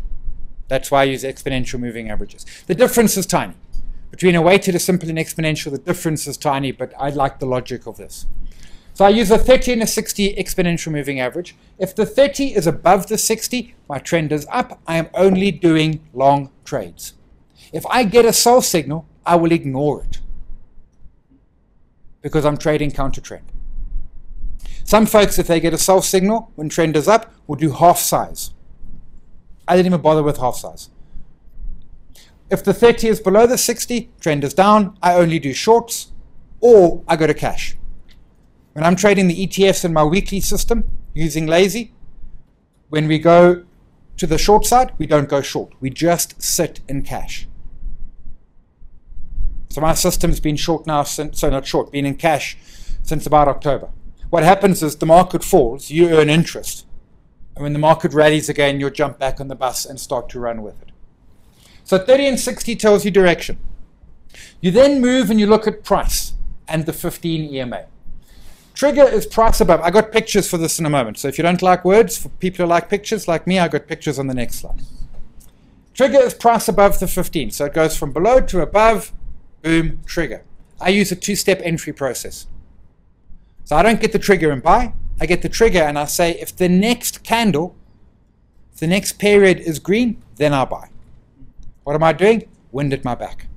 That's why I use exponential moving averages. The difference is tiny. Between a weighted, a simple, and exponential, the difference is tiny, but I like the logic of this. So I use a 30 and a 60 exponential moving average. If the 30 is above the 60, my trend is up. I am only doing long trades. If I get a sell signal, I will ignore it because I'm trading counter trend. Some folks, if they get a sell signal when trend is up, will do half size. I didn't even bother with half size. If the 30 is below the 60, trend is down, I only do shorts, or I go to cash. When I'm trading the ETFs in my weekly system using Lazy, when we go to the short side, we don't go short. We just sit in cash. So my system's been short now since, so not short, been in cash since about October. What happens is the market falls, you earn interest. And when the market rallies again, you'll jump back on the bus and start to run with it. So 30 and 60 tells you direction. You then move and you look at price and the 15 EMA. Trigger is price above. I got pictures for this in a moment. So if you don't like words, for people who like pictures like me, I got pictures on the next slide. Trigger is price above the 15. So it goes from below to above, boom, trigger. I use a two-step entry process. So I don't get the trigger and buy. I get the trigger and I say, if the next candle, if the next period is green, then I'll buy. What am I doing? Wind at my back.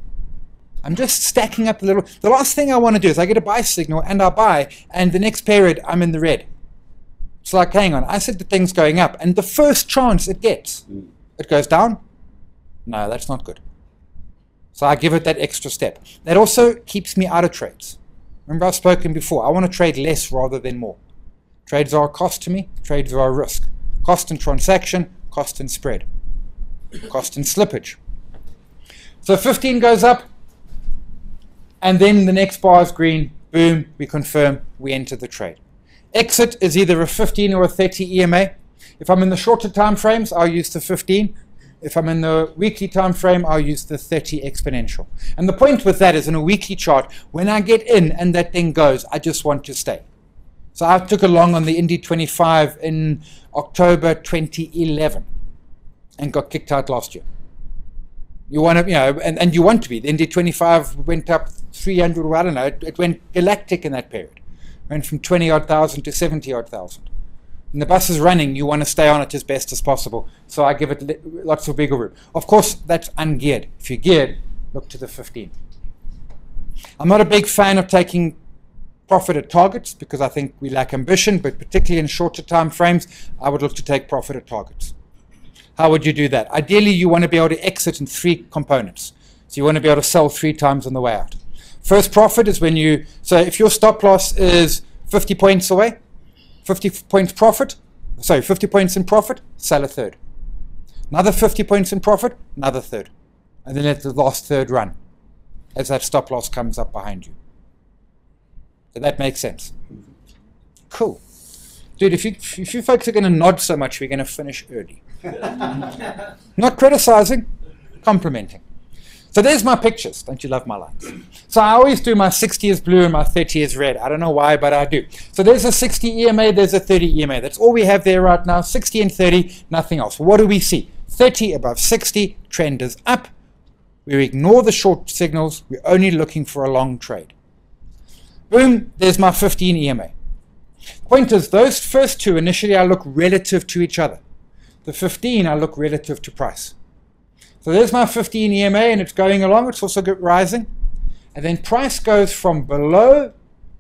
I'm just stacking up a little. The last thing I want to do is I get a buy signal and I buy, and the next period I'm in the red. It's like, hang on, I said the thing's going up, and the first chance it gets, it goes down. No, that's not good. So I give it that extra step. That also keeps me out of trades. Remember I've spoken before, I want to trade less rather than more. Trades are a cost to me, trades are a risk. Cost in transaction, cost in spread, cost in slippage. So 15 goes up, and then the next bar is green, boom, we confirm, we enter the trade. Exit is either a 15 or a 30 EMA. If I'm in the shorter time frames, I'll use the 15. If I'm in the weekly time frame, I'll use the 30 exponential. And the point with that is, in a weekly chart, when I get in and that thing goes, I just want to stay. So I took a long on the Indy 25 in October 2011 and got kicked out last year. You want to, you know, and you want to be. The Indy 25 went up 300, well, I don't know, it went galactic in that period. It went from 20-odd thousand to 70-odd thousand. And the bus is running, you want to stay on it as best as possible. So I give it lots of wiggle room. Of course, that's ungeared. If you're geared, look to the 15. I'm not a big fan of taking profit at targets because I think we lack ambition, but particularly in shorter time frames, I would look to take profit at targets. How would you do that? Ideally, you want to be able to exit in three components. So you want to be able to sell three times on the way out. First profit is when you, so if your stop loss is 50 points away, 50 points profit, sorry, 50 points in profit, sell a third. Another 50 points in profit, another third. And then let the last third run as that stop loss comes up behind you. Did that make sense? Cool. Dude, if you folks are going to nod so much, we're going to finish early. Not criticizing, complimenting. So there's my pictures. Don't you love my lines? So I always do my 60 is blue and my 30 is red. I don't know why, but I do. So there's a 60 EMA, there's a 30 EMA. That's all we have there right now, 60 and 30, nothing else. What do we see? 30 above 60, trend is up. We ignore the short signals. We're only looking for a long trade. Boom, there's my 15 EMA. Point is, those first two, initially I look relative to each other. The 15 I look relative to price. So there's my 15 EMA and it's going along, it's also rising. And then price goes from below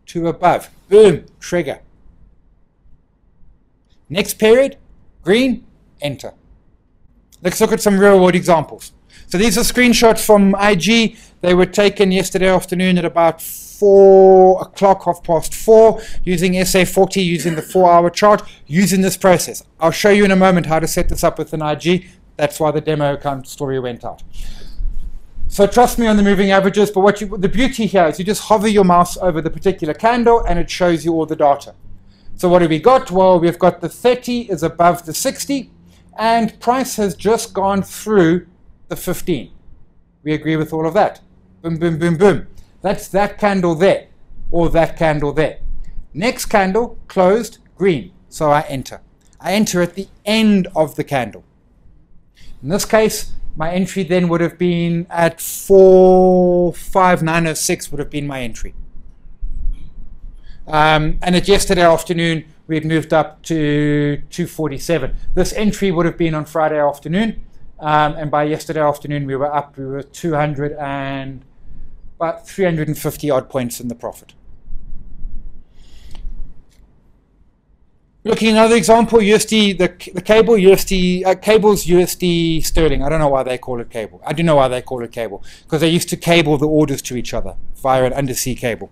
to above. Boom, trigger. Next period, green, enter. Let's look at some real world examples. So these are screenshots from IG. They were taken yesterday afternoon at about 4 o'clock, half past 4, using SA40, using the 4-hour chart, using this process. I'll show you in a moment how to set this up with an IG. That's why the demo account story went out. So trust me on the moving averages, but what the beauty here is you just hover your mouse over the particular candle and it shows you all the data. So what have we got? Well, we've got the 30 is above the 60, and price has just gone through the 15. We agree with all of that. Boom, boom, boom, boom. That's that candle there, or that candle there. Next candle, closed, green. So I enter. I enter at the end of the candle. In this case, my entry then would have been at 45906 would have been my entry. And at yesterday afternoon, we had moved up to 247. This entry would have been on Friday afternoon. And by yesterday afternoon, we were up. We were 200 and about 350 odd points in the profit. Looking at another example, USD, the cable, USD, cables, USD sterling. I don't know why they call it cable. I do know why they call it cable, because they used to cable the orders to each other via an undersea cable.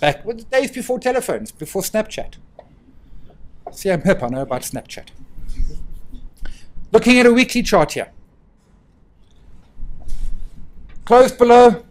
Back the days before telephones, before Snapchat. See, I'm hip, I know about Snapchat. Looking at a weekly chart here. Closed below,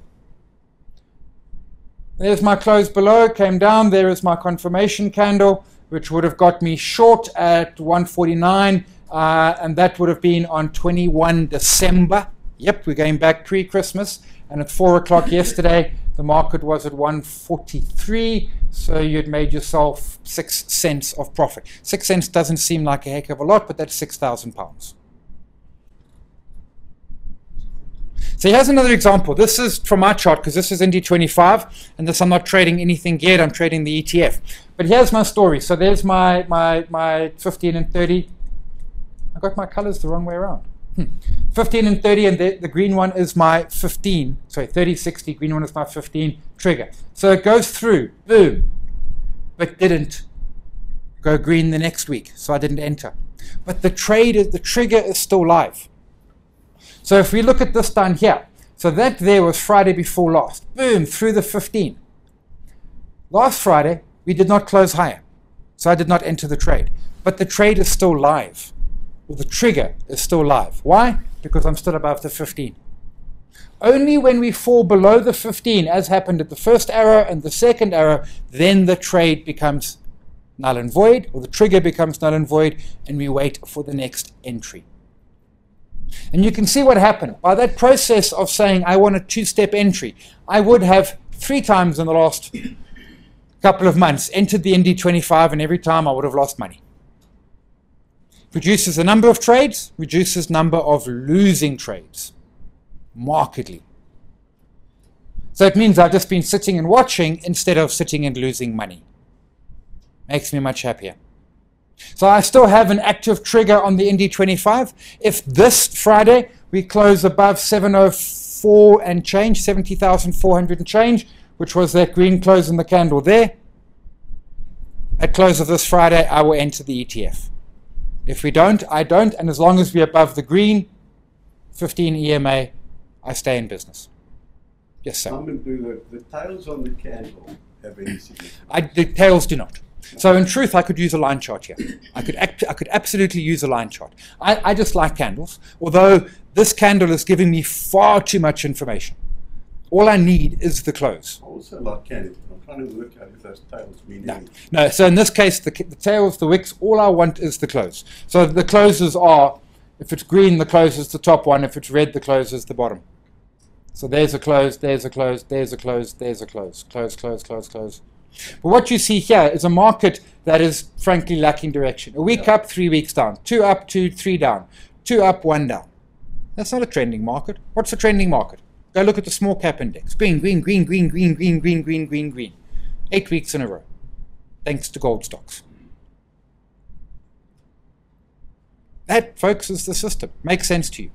There's my close below, came down. There is my confirmation candle, which would have got me short at 149, and that would have been on 21 December. Yep, we're going back pre-Christmas. And at 4 o'clock yesterday, the market was at 143, so you'd made yourself 6 cents of profit. 6 cents doesn't seem like a heck of a lot, but that's £6,000. So here's another example. This is from my chart because this is Indy 25, and this I'm not trading anything yet. I'm trading the ETF. But here's my story. So there's my 15 and 30. I got my colors the wrong way around. 15 and 30, and the green one is my 15. Sorry, 30, 60. Green one is my 15 trigger. So it goes through, boom, but didn't go green the next week. So I didn't enter. But the trade, the trigger is still live. So if we look at this down here, so that there was Friday before last. Boom, through the 15. Last Friday, we did not close higher. So I did not enter the trade. But the trade is still live. Well, the trigger is still live. Why? Because I'm still above the 15. Only when we fall below the 15, as happened at the first arrow and the second arrow, then the trade becomes null and void, or the trigger becomes null and void, and we wait for the next entry. And you can see what happened. By that process of saying, I want a two-step entry, I would have 3 times in the last couple of months entered the Indy 25, and every time I would have lost money. Reduces the number of trades, reduces number of losing trades, markedly. So it means I've just been sitting and watching instead of sitting and losing money. Makes me much happier. So I still have an active trigger on the Indy 25. If this Friday we close above 704 and change, 70,400 and change, which was that green close in the candle there, at close of this Friday I will enter the ETF. If we don't, I don't, and as long as we're above the green, 15 EMA, I stay in business. Yes, sir. The tails on the candle have any significance? The tails do not. So in truth, I could use a line chart here. I could absolutely use a line chart. I just like candles, although this candle is giving me far too much information. All I need is the close. I also like candles. I'm trying to work out if those tails mean anything. No, so in this case, the tails, the wicks, all I want is the close. So the closes are, if it's green, the close is the top one. If it's red, the close is the bottom. So there's a close, there's a close, there's a close, there's a close. Close, close, close, close. But what you see here is a market that is frankly lacking direction. A week up, 3 weeks down. 2 up, 2, 3 down. 2 up, 1 down. That's not a trending market. What's a trending market? Go look at the small cap index. Green, green, green, green, green, green, green, green, green, green. 8 weeks in a row, thanks to gold stocks. That, folks, is the system. Makes sense to you?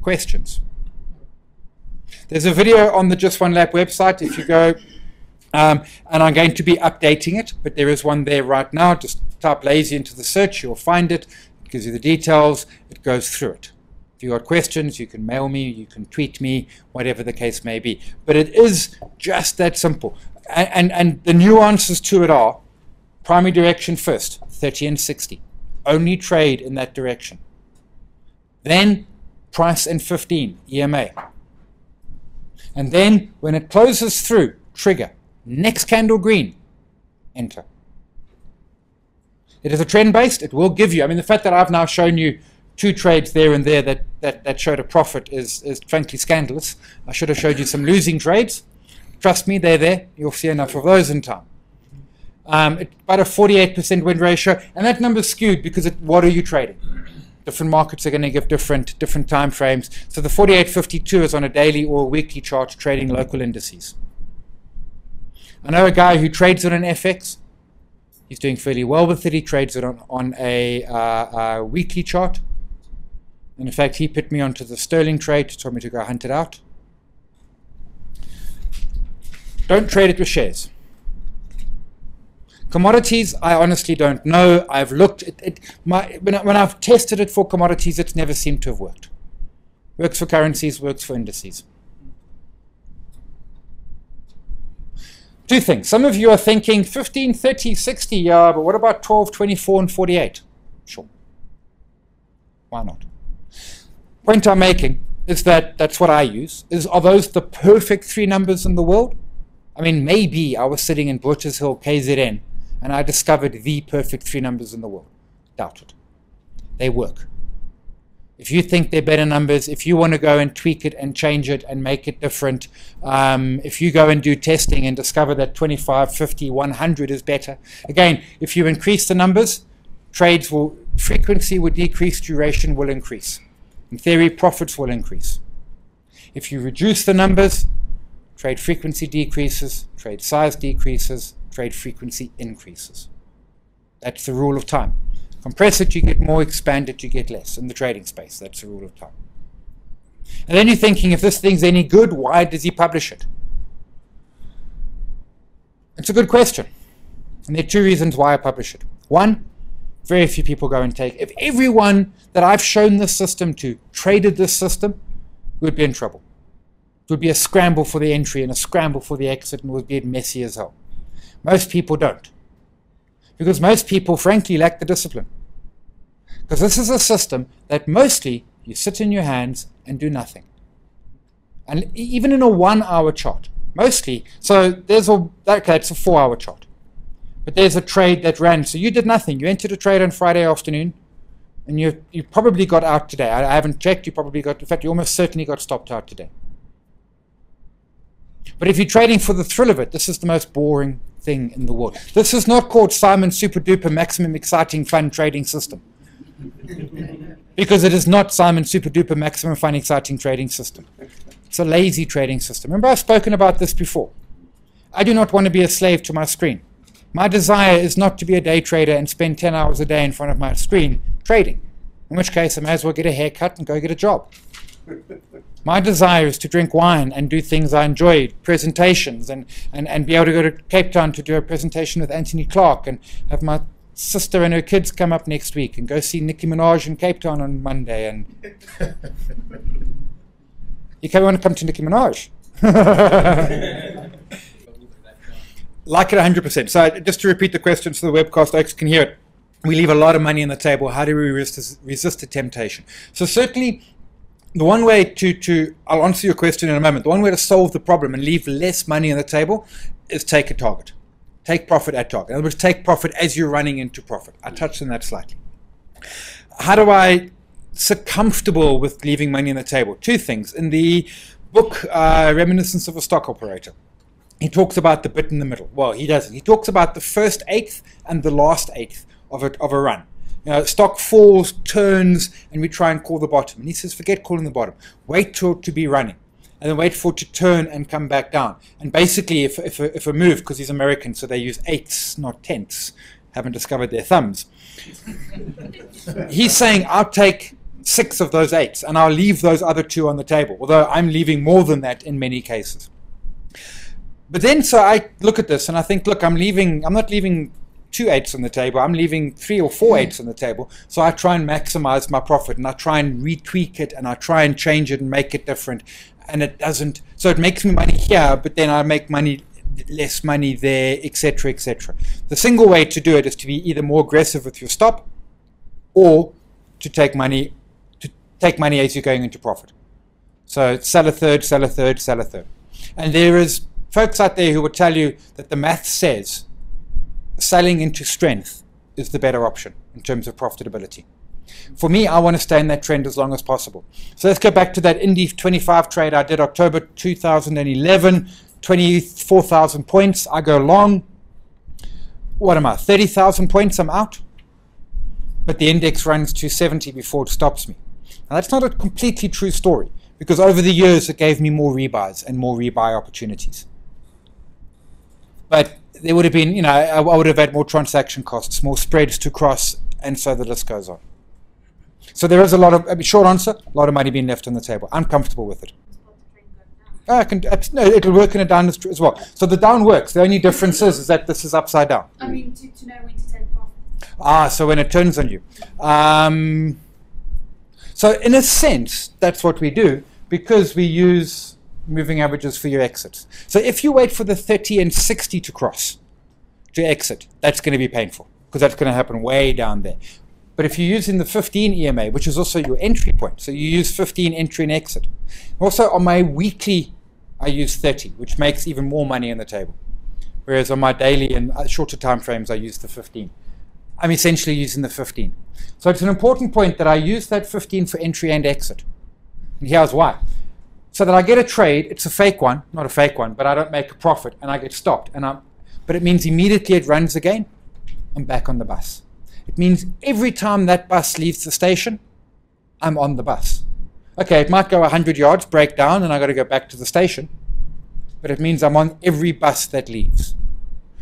Questions? There's a video on the Just One Lap website. If you go... and I'm going to be updating it, but there is one there right now. Just type lazy into the search, you'll find it. It gives you the details, it goes through it. If you've got questions, you can mail me, you can tweet me, whatever the case may be. But it is just that simple. And the nuances to it are primary direction first, 30 and 60. Only trade in that direction. Then price and 15, EMA. And then when it closes through, trigger. Next candle green, enter. It is a trend based. It will give you, I mean, the fact that I've now shown you 2 trades there and there that showed a profit is frankly scandalous. I should have showed you some losing trades. Trust me, they're there. You'll see enough of those in time. About a 48% win ratio, and that number's skewed because what are you trading? Different markets are going to give different time frames. So the 4852 is on a daily or a weekly chart trading local indices. I know a guy who trades it on FX. He's doing fairly well with it. He trades it on a weekly chart. And in fact, he put me onto the sterling trade, told me to go hunt it out. Don't trade it with shares. Commodities, I honestly don't know. I've looked at it. When I've tested it for commodities, it's never seemed to have worked. Works for currencies, works for indices. 2 things. Some of you are thinking 15, 30, 60, yeah, but what about 12, 24, and 48? Sure. Why not? Point I'm making is that's what I use. Are those the perfect 3 numbers in the world? I mean, maybe I was sitting in Butchers Hill, KZN, and I discovered the perfect three numbers in the world. Doubt it. They work. If you think they're better numbers, if you want to go and tweak it and change it and make it different, if you go and do testing and discover that 25, 50, 100 is better, again, if you increase the numbers, trades will, frequency will decrease, duration will increase. In theory, profits will increase. If you reduce the numbers, trade frequency decreases, trade size decreases, trade frequency increases. That's the rule of time. Compress it, you get more. Expand it, you get less. In the trading space, that's the rule of thumb. And then you're thinking, if this thing's any good, why does he publish it? It's a good question. And there are two reasons why I publish it. One, very few people go and take it. If everyone that I've shown this system to traded this system, we'd be in trouble. It would be a scramble for the entry and a scramble for the exit, and it would be messy as hell. Most people don't. Because most people, frankly, lack the discipline. Because this is a system that mostly you sit in your hands and do nothing. And even in a 1 hour chart, mostly, so there's a, okay, it's a 4 hour chart. But there's a trade that ran, so you did nothing. You entered a trade on Friday afternoon, and you probably got out today. I haven't checked, you probably got, in fact, you almost certainly got stopped out today. But if you're trading for the thrill of it, this is the most boring thing in the world. This is not called Simon Super Duper Maximum Exciting Fun Trading System. Because it is not Simon Super Duper Maximum Fun Exciting Trading System. It's a lazy trading system. Remember, I've spoken about this before. I do not want to be a slave to my screen. My desire is not to be a day trader and spend 10 hours a day in front of my screen trading. In which case, I may as well get a haircut and go get a job. My desire is to drink wine and do things I enjoy, presentations, and be able to go to Cape Town to do a presentation with Anthony Clark, and have my sister and her kids come up next week and go see Nicki Minaj in Cape Town on Monday. And you want to come to Nicki Minaj? Like it 100%. So just to repeat the question so the webcast folks can hear it. We leave a lot of money on the table. How do we resist the temptation? So certainly, the one way to I'll answer your question in a moment. The one way to solve the problem and leave less money on the table is take a target. Take profit at target. In other words, take profit as you're running into profit. I touched on that slightly. How do I sit comfortable with leaving money on the table? Two things. In the book, Reminiscence of a Stock Operator, he talks about the bit in the middle. Well, he doesn't. He talks about the first eighth and the last eighth of a run. You know, stock falls, turns, and we try and call the bottom. And he says, forget calling the bottom. Wait till it to be running. And then wait for it to turn and come back down. And basically, if a move, because he's American, so they use eighths, not tenths. Haven't discovered their thumbs. He's saying, I'll take 6 of those eighths, and I'll leave those other 2 on the table. Although I'm leaving more than that in many cases. But then, so I look at this, and I think, look, I'm not leaving 2 eighths on the table, I'm leaving 3 or 4 eighths on the table, so I try and maximize my profit, and I try and retweak it, and I try and change it and make it different, and it doesn't, so it makes me money here, but then I make money, less money there, etc, etc. The single way to do it is to be either more aggressive with your stop, or to take money as you're going into profit. So sell a third, sell a third, sell a third. And there is folks out there who will tell you that the math says selling into strength is the better option in terms of profitability. For me, I want to stay in that trend as long as possible. So let's go back to that Indy 25 trade I did October 2011, 24,000 points. I go long. What am I, 30,000 points? I'm out. But the index runs to 70 before it stops me. Now, that's not a completely true story, because over the years, it gave me more rebuys and more rebuy opportunities. But there would have been, you know, I would have had more transaction costs, more spreads to cross, and so the list goes on. So there is a lot of, I mean, short answer, a lot of money being left on the table. I'm comfortable with it. It'll work in a down as well. So the down works. The only difference is that this is upside down. I mean, to know when to take profit. Ah, so when it turns on you. So in a sense, that's what we do, because we use moving averages for your exits. So if you wait for the 30 and 60 to cross to exit, that's going to be painful, because that's going to happen way down there. But if you're using the 15 EMA, which is also your entry point, so you use 15 entry and exit. Also on my weekly, I use 30, which makes even more money in the table. Whereas on my daily and shorter time frames, I use the 15. I'm essentially using the 15. So it's an important point that I use that 15 for entry and exit. And here's why. So that I get a trade, it's a fake one, not a fake one, but I don't make a profit and I get stopped. But it means immediately it runs again, I'm back on the bus. It means every time that bus leaves the station, I'm on the bus. Okay, it might go 100 yards, break down, and I've got to go back to the station. But it means I'm on every bus that leaves.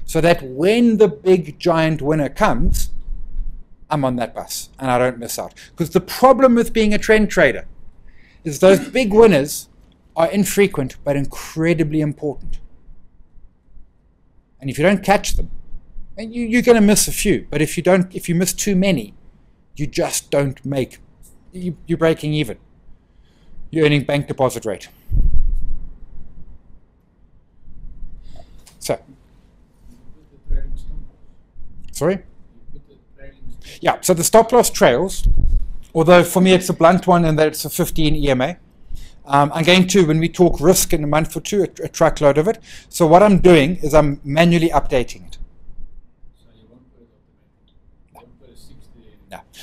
So that when the big giant winner comes, I'm on that bus and I don't miss out. Because the problem with being a trend trader is those big winners are infrequent but incredibly important. And if you don't catch them, and you're going to miss a few, but if you miss too many, you just don't make, you're breaking even. You're earning bank deposit rate. So, sorry? Yeah, so the stop loss trails, although for me it's a blunt one and that it's a 15 EMA. I'm going to, when we talk risk in a month or two, a truckload of it. So what I'm doing is I'm manually updating it.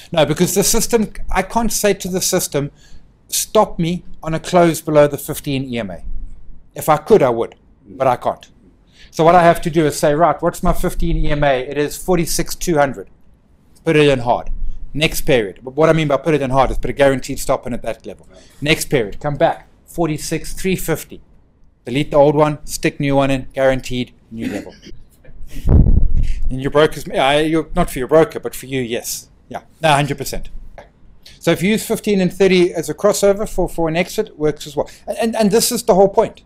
No, because the system, I can't say to the system, stop me on a close below the 15 EMA. If I could, I would, but I can't. So what I have to do is say, right, what's my 15 EMA? It is 46,200. Put it in hard. Next period. But what I mean by put it in hard is put a guaranteed stop in at that level. Next period, come back, 46,350. Delete the old one, stick new one in, guaranteed, new level. And your broker's, not for your broker, but for you, yes. Yeah, no, 100%. So if you use 15 and 30 as a crossover for an exit, it works as well. And this is the whole point.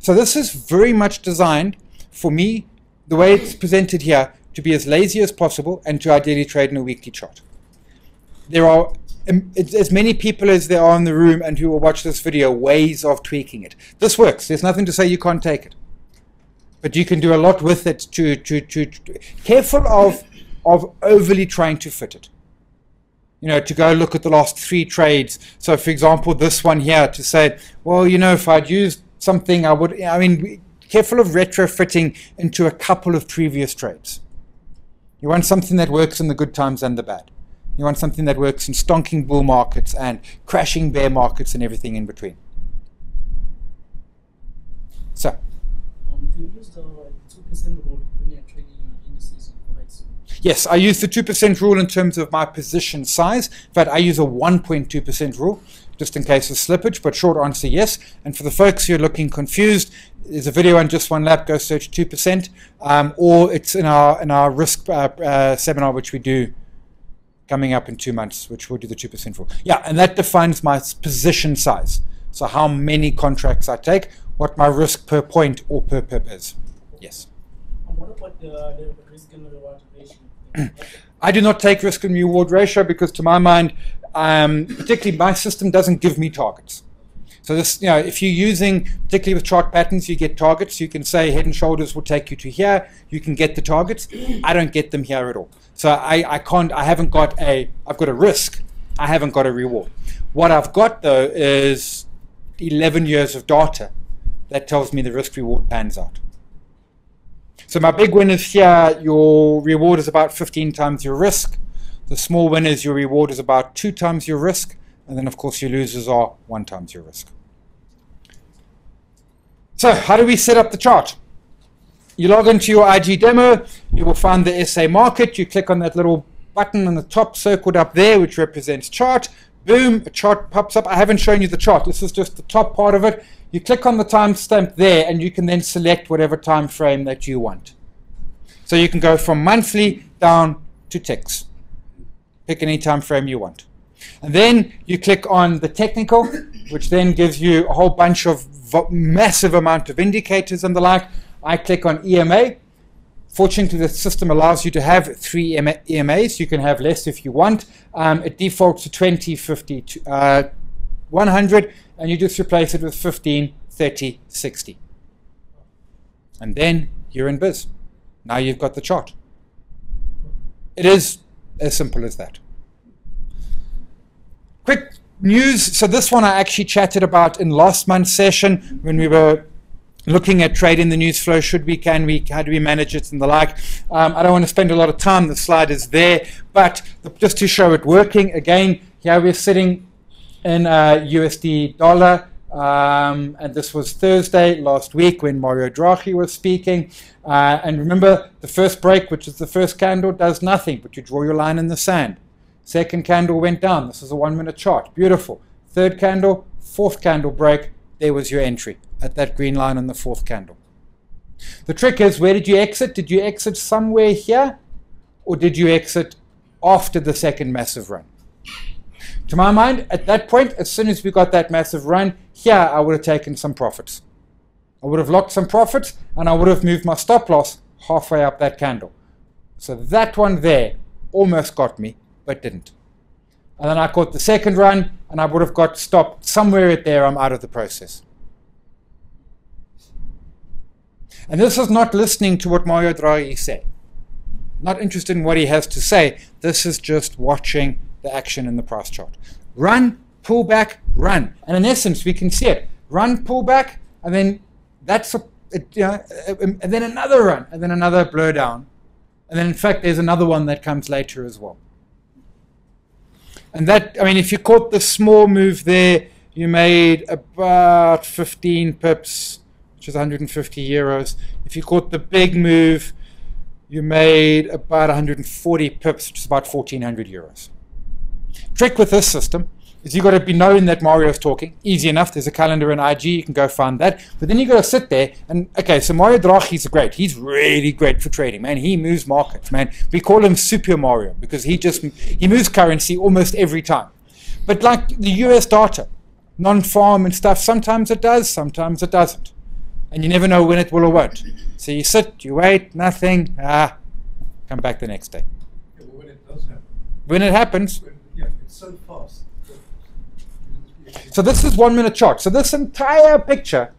So this is very much designed, for me, the way it's presented here, to be as lazy as possible and to ideally trade in a weekly chart. There are as many people as there are in the room and who will watch this video, ways of tweaking it. This works. There's nothing to say you can't take it. But you can do a lot with it to careful of overly trying to fit it. You know, to go look at the last 3 trades. So, for example, this one here, to say, well, you know, if I'd used something, I would, I mean, careful of retrofitting into a couple of previous trades. You want something that works in the good times and the bad. You want something that works in stonking bull markets and crashing bear markets and everything in between. So. Do you use the 2% rule when you're trading indices? Yes, I use the 2% rule in terms of my position size. In fact, I use a 1.2% rule just in case of slippage, but short answer, yes. And for the folks who are looking confused, there's a video on Just One Lap, go search 2%, or it's in our risk seminar, which we do coming up in 2 months, which will do the 2% rule. Yeah, and that defines my position size. So how many contracts I take, what my risk per point or per pip is. Yes. What about the risk and reward ratio? I do not take risk and reward ratio because, to my mind, particularly my system doesn't give me targets. So this, you know, if you're using, particularly with chart patterns, you get targets. You can say head and shoulders will take you to here. You can get the targets. I don't get them here at all. So I can't. I haven't got a. I've got a risk. I haven't got a reward. What I've got though is 11 years of data that tells me the risk reward pans out. So my big win is here, your reward is about 15 times your risk. The small win is your reward is about 2 times your risk. And then, of course, your losers are 1 times your risk. So how do we set up the chart? You log into your IG demo. You will find the SA market. You click on that little button on the top circled up there, which represents chart. Boom, a chart pops up. I haven't shown you the chart. This is just the top part of it. You click on the timestamp there, and you can then select whatever time frame that you want. So you can go from monthly down to ticks. Pick any time frame you want. And then you click on the technical, which then gives you a whole bunch of massive amount of indicators and the like. I click on EMA. Fortunately, the system allows you to have 3 EMAs. You can have less if you want. It defaults to 20, 50, 100, and you just replace it with 15, 30, 60. And then you're in biz. Now you've got the chart. It is as simple as that. Quick news. So this one I actually chatted about in last month's session when we were looking at trading the news flow. Should we, can we, how do we manage it and the like. I don't want to spend a lot of time. The slide is there, but just to show it working again, here we're sitting in USD dollar, and this was Thursday last week when Mario Draghi was speaking, and remember the first break, which is the first candle, does nothing, but you draw your line in the sand. Second candle went down, this is a 1 minute chart, beautiful. Third candle, fourth candle break, there was your entry at that green line on the fourth candle. The trick is, where did you exit? Did you exit somewhere here, or did you exit after the second massive run? To my mind, at that point, as soon as we got that massive run here, I would have taken some profits. I would have locked some profits, and I would have moved my stop loss halfway up that candle. So that one there almost got me, but didn't. And then I caught the second run, and I would have got stopped somewhere at there. I'm out of the process. And this is not listening to what Mario Draghi said. Not interested in what he has to say. This is just watching the action in the price chart. Run, pull back, run. And in essence, we can see it. Run, pull back, and then that's a, you know, and then another run, and then another blow down. And then, in fact, there's another one that comes later as well. And that, I mean, if you caught the small move there, you made about 15 pips, which is 150 euros. If you caught the big move, you made about 140 pips, which is about 1,400 euros. Trick with this system is you've got to be knowing that Mario's talking. Easy enough. There's a calendar in IG. You can go find that. But then you've got to sit there and, okay, so Mario Draghi's great. He's really great for trading, man. He moves markets, man. We call him Super Mario because he moves currency almost every time. But like the US data, non-farm and stuff, sometimes it does, sometimes it doesn't. And you never know when it will or won't. So you sit, you wait, nothing, come back the next day. Yeah, well, when it does happen. When it happens. Yeah, it's so fast. So this is 1 minute chart. So this entire picture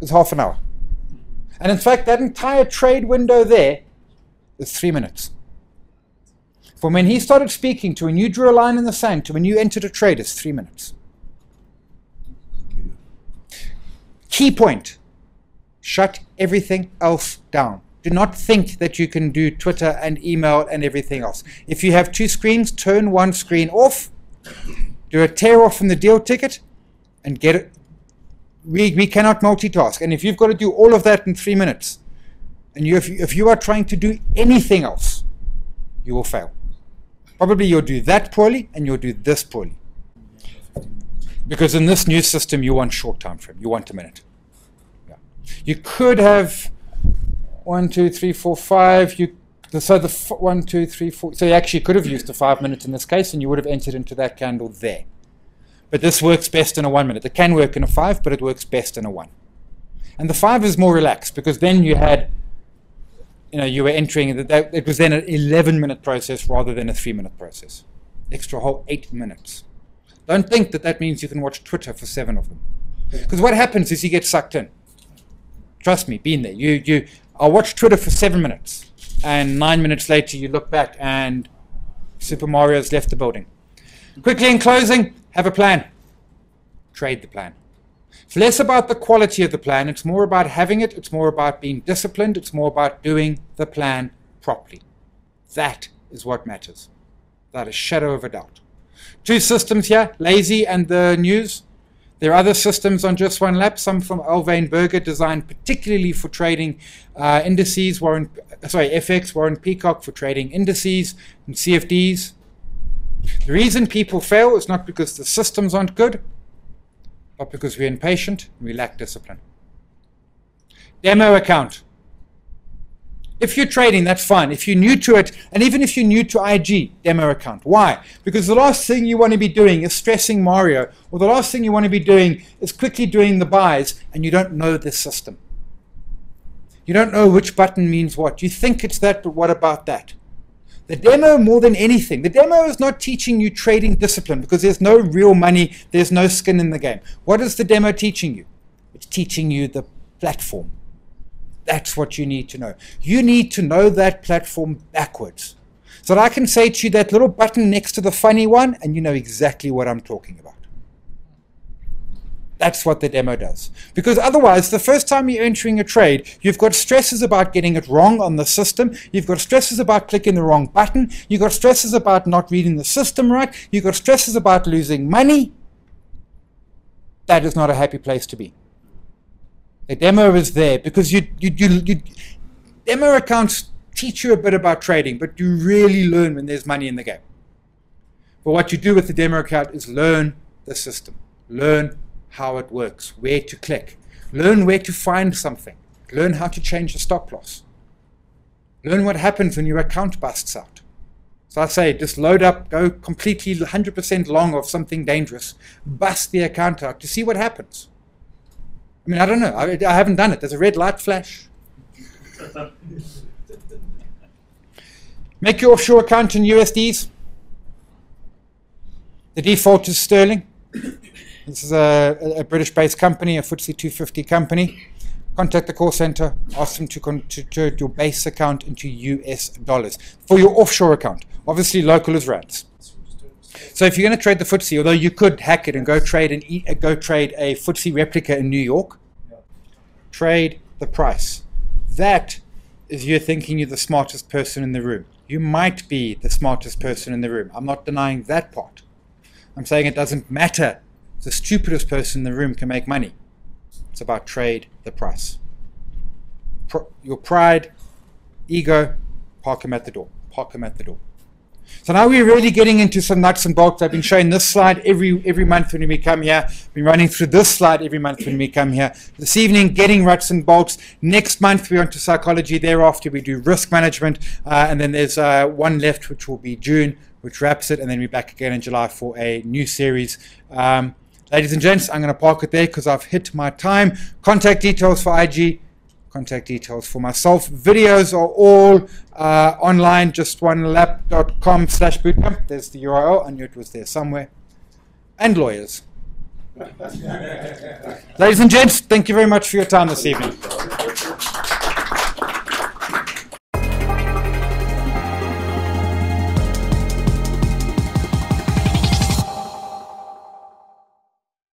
is half an hour. And in fact, that entire trade window there is 3 minutes. From when he started speaking to when you drew a line in the sand to when you entered a trade is 3 minutes. Key point. Shut everything else down. Do not think that you can do Twitter and email and everything else. If you have two screens, turn one screen off, do a tear off from the deal ticket, and get it. We cannot multitask. And if you've got to do all of that in 3 minutes, and if you are trying to do anything else, you will fail. Probably you'll do that poorly, and you'll do this poorly. Because in this new system, you want short time frame. You want a minute. You could have 1, 2, 3, 4, 5. So the 1, 2, 3, 4. So you actually could have used the 5 minutes in this case, and you would have entered into that candle there. But this works best in a 1 minute. It can work in a 5, but it works best in a 1. And the 5 is more relaxed because then you had, you know, you were entering. It was then an 11-minute process rather than a 3 minute process. Extra whole 8 minutes. Don't think that that means you can watch Twitter for 7 of them. Because what happens is you get sucked in. Trust me, been there. I watched Twitter for 7 minutes, and 9 minutes later you look back and Super Mario's left the building. Quickly in closing, have a plan. Trade the plan. It's less about the quality of the plan. It's more about having it. It's more about being disciplined. It's more about doing the plan properly. That is what matters. Without a shadow of a doubt. Two systems here, Lazy and the news. There are other systems on Just One Lap, some from Alvain Berger, designed particularly for trading indices, FX, Warren Peacock for trading indices and CFDs. The reason people fail is not because the systems aren't good, but because we're impatient and we lack discipline. Demo account. If you're trading, that's fine. If you're new to it, and even if you're new to IG, demo account. Why? Because the last thing you want to be doing is stressing Mario, or the last thing you want to be doing is quickly doing the buys, and you don't know this system. You don't know which button means what. You think it's that, but what about that? The demo, more than anything, the demo is not teaching you trading discipline because there's no real money, there's no skin in the game. What is the demo teaching you? It's teaching you the platform. That's what you need to know. You need to know that platform backwards. So that I can say to you that little button next to the funny one, and you know exactly what I'm talking about. That's what the demo does. Because otherwise, the first time you're entering a trade, you've got stresses about getting it wrong on the system. You've got stresses about clicking the wrong button. You've got stresses about not reading the system right. You've got stresses about losing money. That is not a happy place to be. The demo is there because demo accounts teach you a bit about trading, but you really learn when there's money in the game. But what you do with the demo account is learn the system. Learn how it works, where to click. Learn where to find something. Learn how to change the stop loss. Learn what happens when your account busts out. So I say, just load up, go completely 100% long of something dangerous, bust the account out to see what happens. I mean, I don't know. I haven't done it. There's a red light flash. Make your offshore account in USDs. The default is sterling. This is a British-based company, a FTSE 250 company. Contact the call center, ask them to turn your base account into US dollars for your offshore account. Obviously, local is rands. So if you're going to trade the FTSE, although you could hack it and go trade a FTSE replica in New York, trade the price. That is you thinking you're the smartest person in the room. You might be the smartest person in the room. I'm not denying that part. I'm saying it doesn't matter. The stupidest person in the room can make money. It's about trade the price. Your pride, ego, park them at the door. Park them at the door. So now we're really getting into some nuts and bolts. I've been showing this slide every month when we come here. I've been running through this slide every month when we come here. This evening, getting nuts and bolts. Next month, we're onto psychology. Thereafter, we do risk management. And then there's one left, which will be June, which wraps it. And then we're back again in July for a new series. Ladies and gents, I'm going to park it there because I've hit my time. Contact details for IG, contact details for myself. Videos are all online, justonelap.com/bootcamp. There's the URL. I knew it was there somewhere. And lawyers. Ladies and gents, thank you very much for your time this evening.